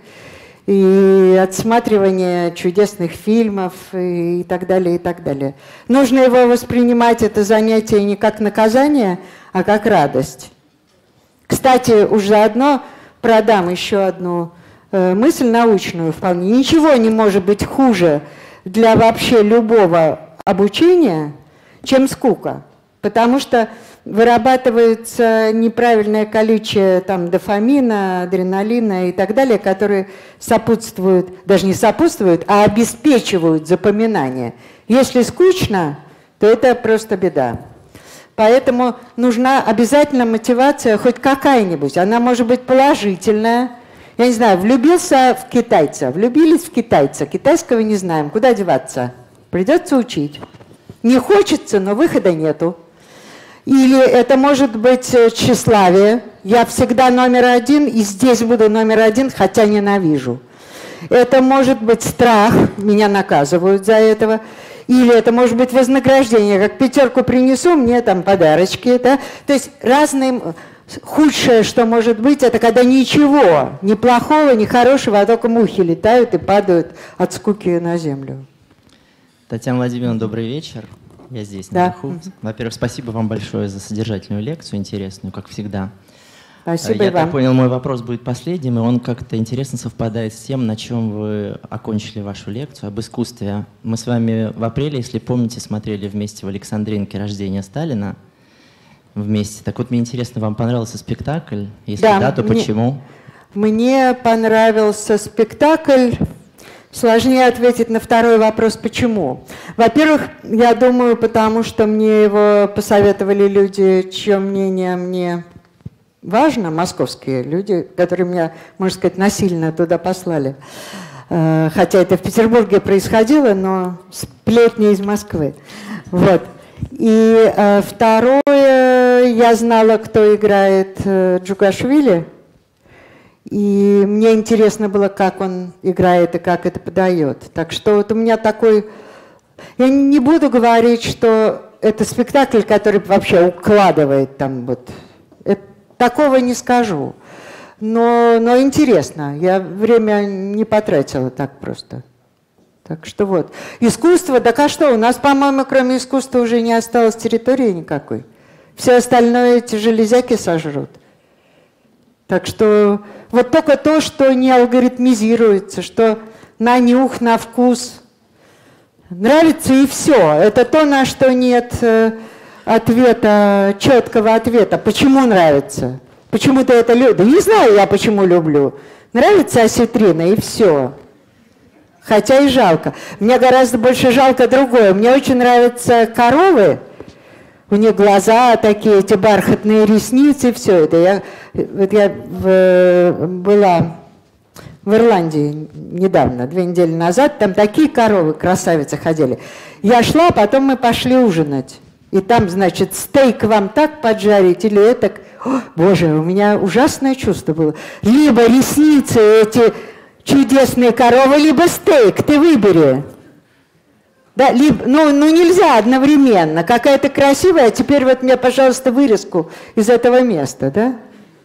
и отсматривание чудесных фильмов и так далее, и так далее. Нужно его воспринимать, это занятие, не как наказание, а как радость. Кстати, уж заодно продам еще одну мысль научную вполне. Ничего не может быть хуже для вообще любого обучения, чем скука, потому что вырабатывается неправильное количество там, дофамина, адреналина и так далее, которые сопутствуют, даже не сопутствуют, а обеспечивают запоминание. Если скучно, то это просто беда. Поэтому нужна обязательно мотивация хоть какая-нибудь. Она может быть положительная. Я не знаю, влюбился в китайца, влюбились в китайца, китайского не знаем, куда деваться. Придется учить. Не хочется, но выхода нету. Или это может быть тщеславие. Я всегда номер один, и здесь буду номер один, хотя ненавижу. Это может быть страх, меня наказывают за этого, или это может быть вознаграждение, как пятерку принесу, мне там подарочки. Да? То есть разные... Худшее, что может быть, это когда ничего, ни плохого, ни хорошего, а только мухи летают и падают от скуки на землю. Татьяна Владимировна, добрый вечер. Я здесь, наверху. Да. Во-первых, спасибо вам большое за содержательную лекцию, интересную, как всегда. Спасибо. Я так понял, мой вопрос будет последним, и он как-то интересно совпадает с тем, на чем вы окончили вашу лекцию, об искусстве. Мы с вами в апреле, если помните, смотрели вместе в Александринке «Рождение Сталина». Вместе. Так вот, мне интересно, вам понравился спектакль? Если да, то почему? Мне понравился спектакль. Сложнее ответить на второй вопрос, почему. Во-первых, я думаю, потому что мне его посоветовали люди, чье мнение мне... Важно, московские люди, которые меня, можно сказать, насильно туда послали. Хотя это в Петербурге происходило, но сплетни из Москвы. Вот. И второе, я знала, кто играет Джугашвили. И мне интересно было, как он играет и как это подает. Так что вот у меня такой... Я не буду говорить, что это спектакль, который вообще укладывает там вот... Такого не скажу, но интересно. Я время не потратила так просто. Так что вот. Искусство, да а что, у нас, по-моему, кроме искусства уже не осталось территории никакой. Все остальное эти железяки сожрут. Так что вот только то, что не алгоритмизируется, что на нюх, на вкус нравится и все. Это то, на что нет... ответа, четкого ответа. Почему нравится? Почему-то это люблю. Не знаю я, почему люблю. Нравится осетрина, и все. Хотя и жалко. Мне гораздо больше жалко другое. Мне очень нравятся коровы. У них глаза такие, эти бархатные ресницы, все это. Я была в Ирландии недавно, 2 недели назад. Там такие коровы, красавицы, ходили. Я шла, потом мы пошли ужинать. И там, значит, стейк вам так поджарить или это... Боже, у меня ужасное чувство было. Либо ресницы эти чудесные коровы, либо стейк, ты выбери. Да, либо, ну нельзя одновременно. Какая-то красивая, а теперь вот мне, пожалуйста, вырезку из этого места, да?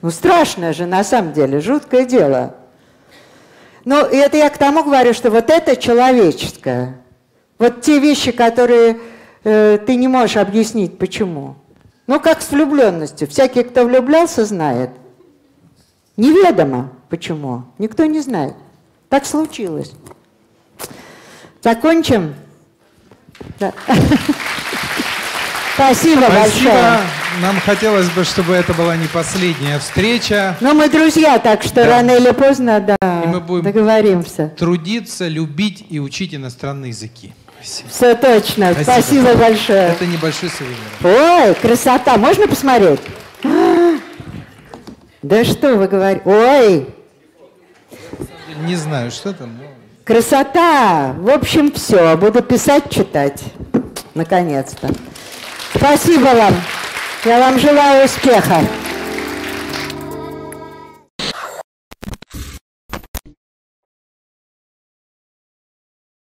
Ну страшное же, на самом деле, жуткое дело. Ну, и это я к тому говорю, что вот это человеческое. Вот те вещи, которые... ты не можешь объяснить, почему. Ну, как с влюбленностью. Всякий, кто влюблялся, знает. Неведомо, почему. Никто не знает. Так случилось. Закончим? Да. Спасибо большое. Нам хотелось бы, чтобы это была не последняя встреча. Но мы друзья, так что да. Рано или поздно, да, и мы будем договоримся. Трудиться, любить и учить иностранные языки. Спасибо. Все точно. Спасибо большое. Это небольшой сувенир. Ой, красота. Можно посмотреть? Да что вы говорите? Ой. Не знаю, что там. Но... Красота. В общем, все. Буду писать, читать. Наконец-то. Спасибо вам. Я вам желаю успеха.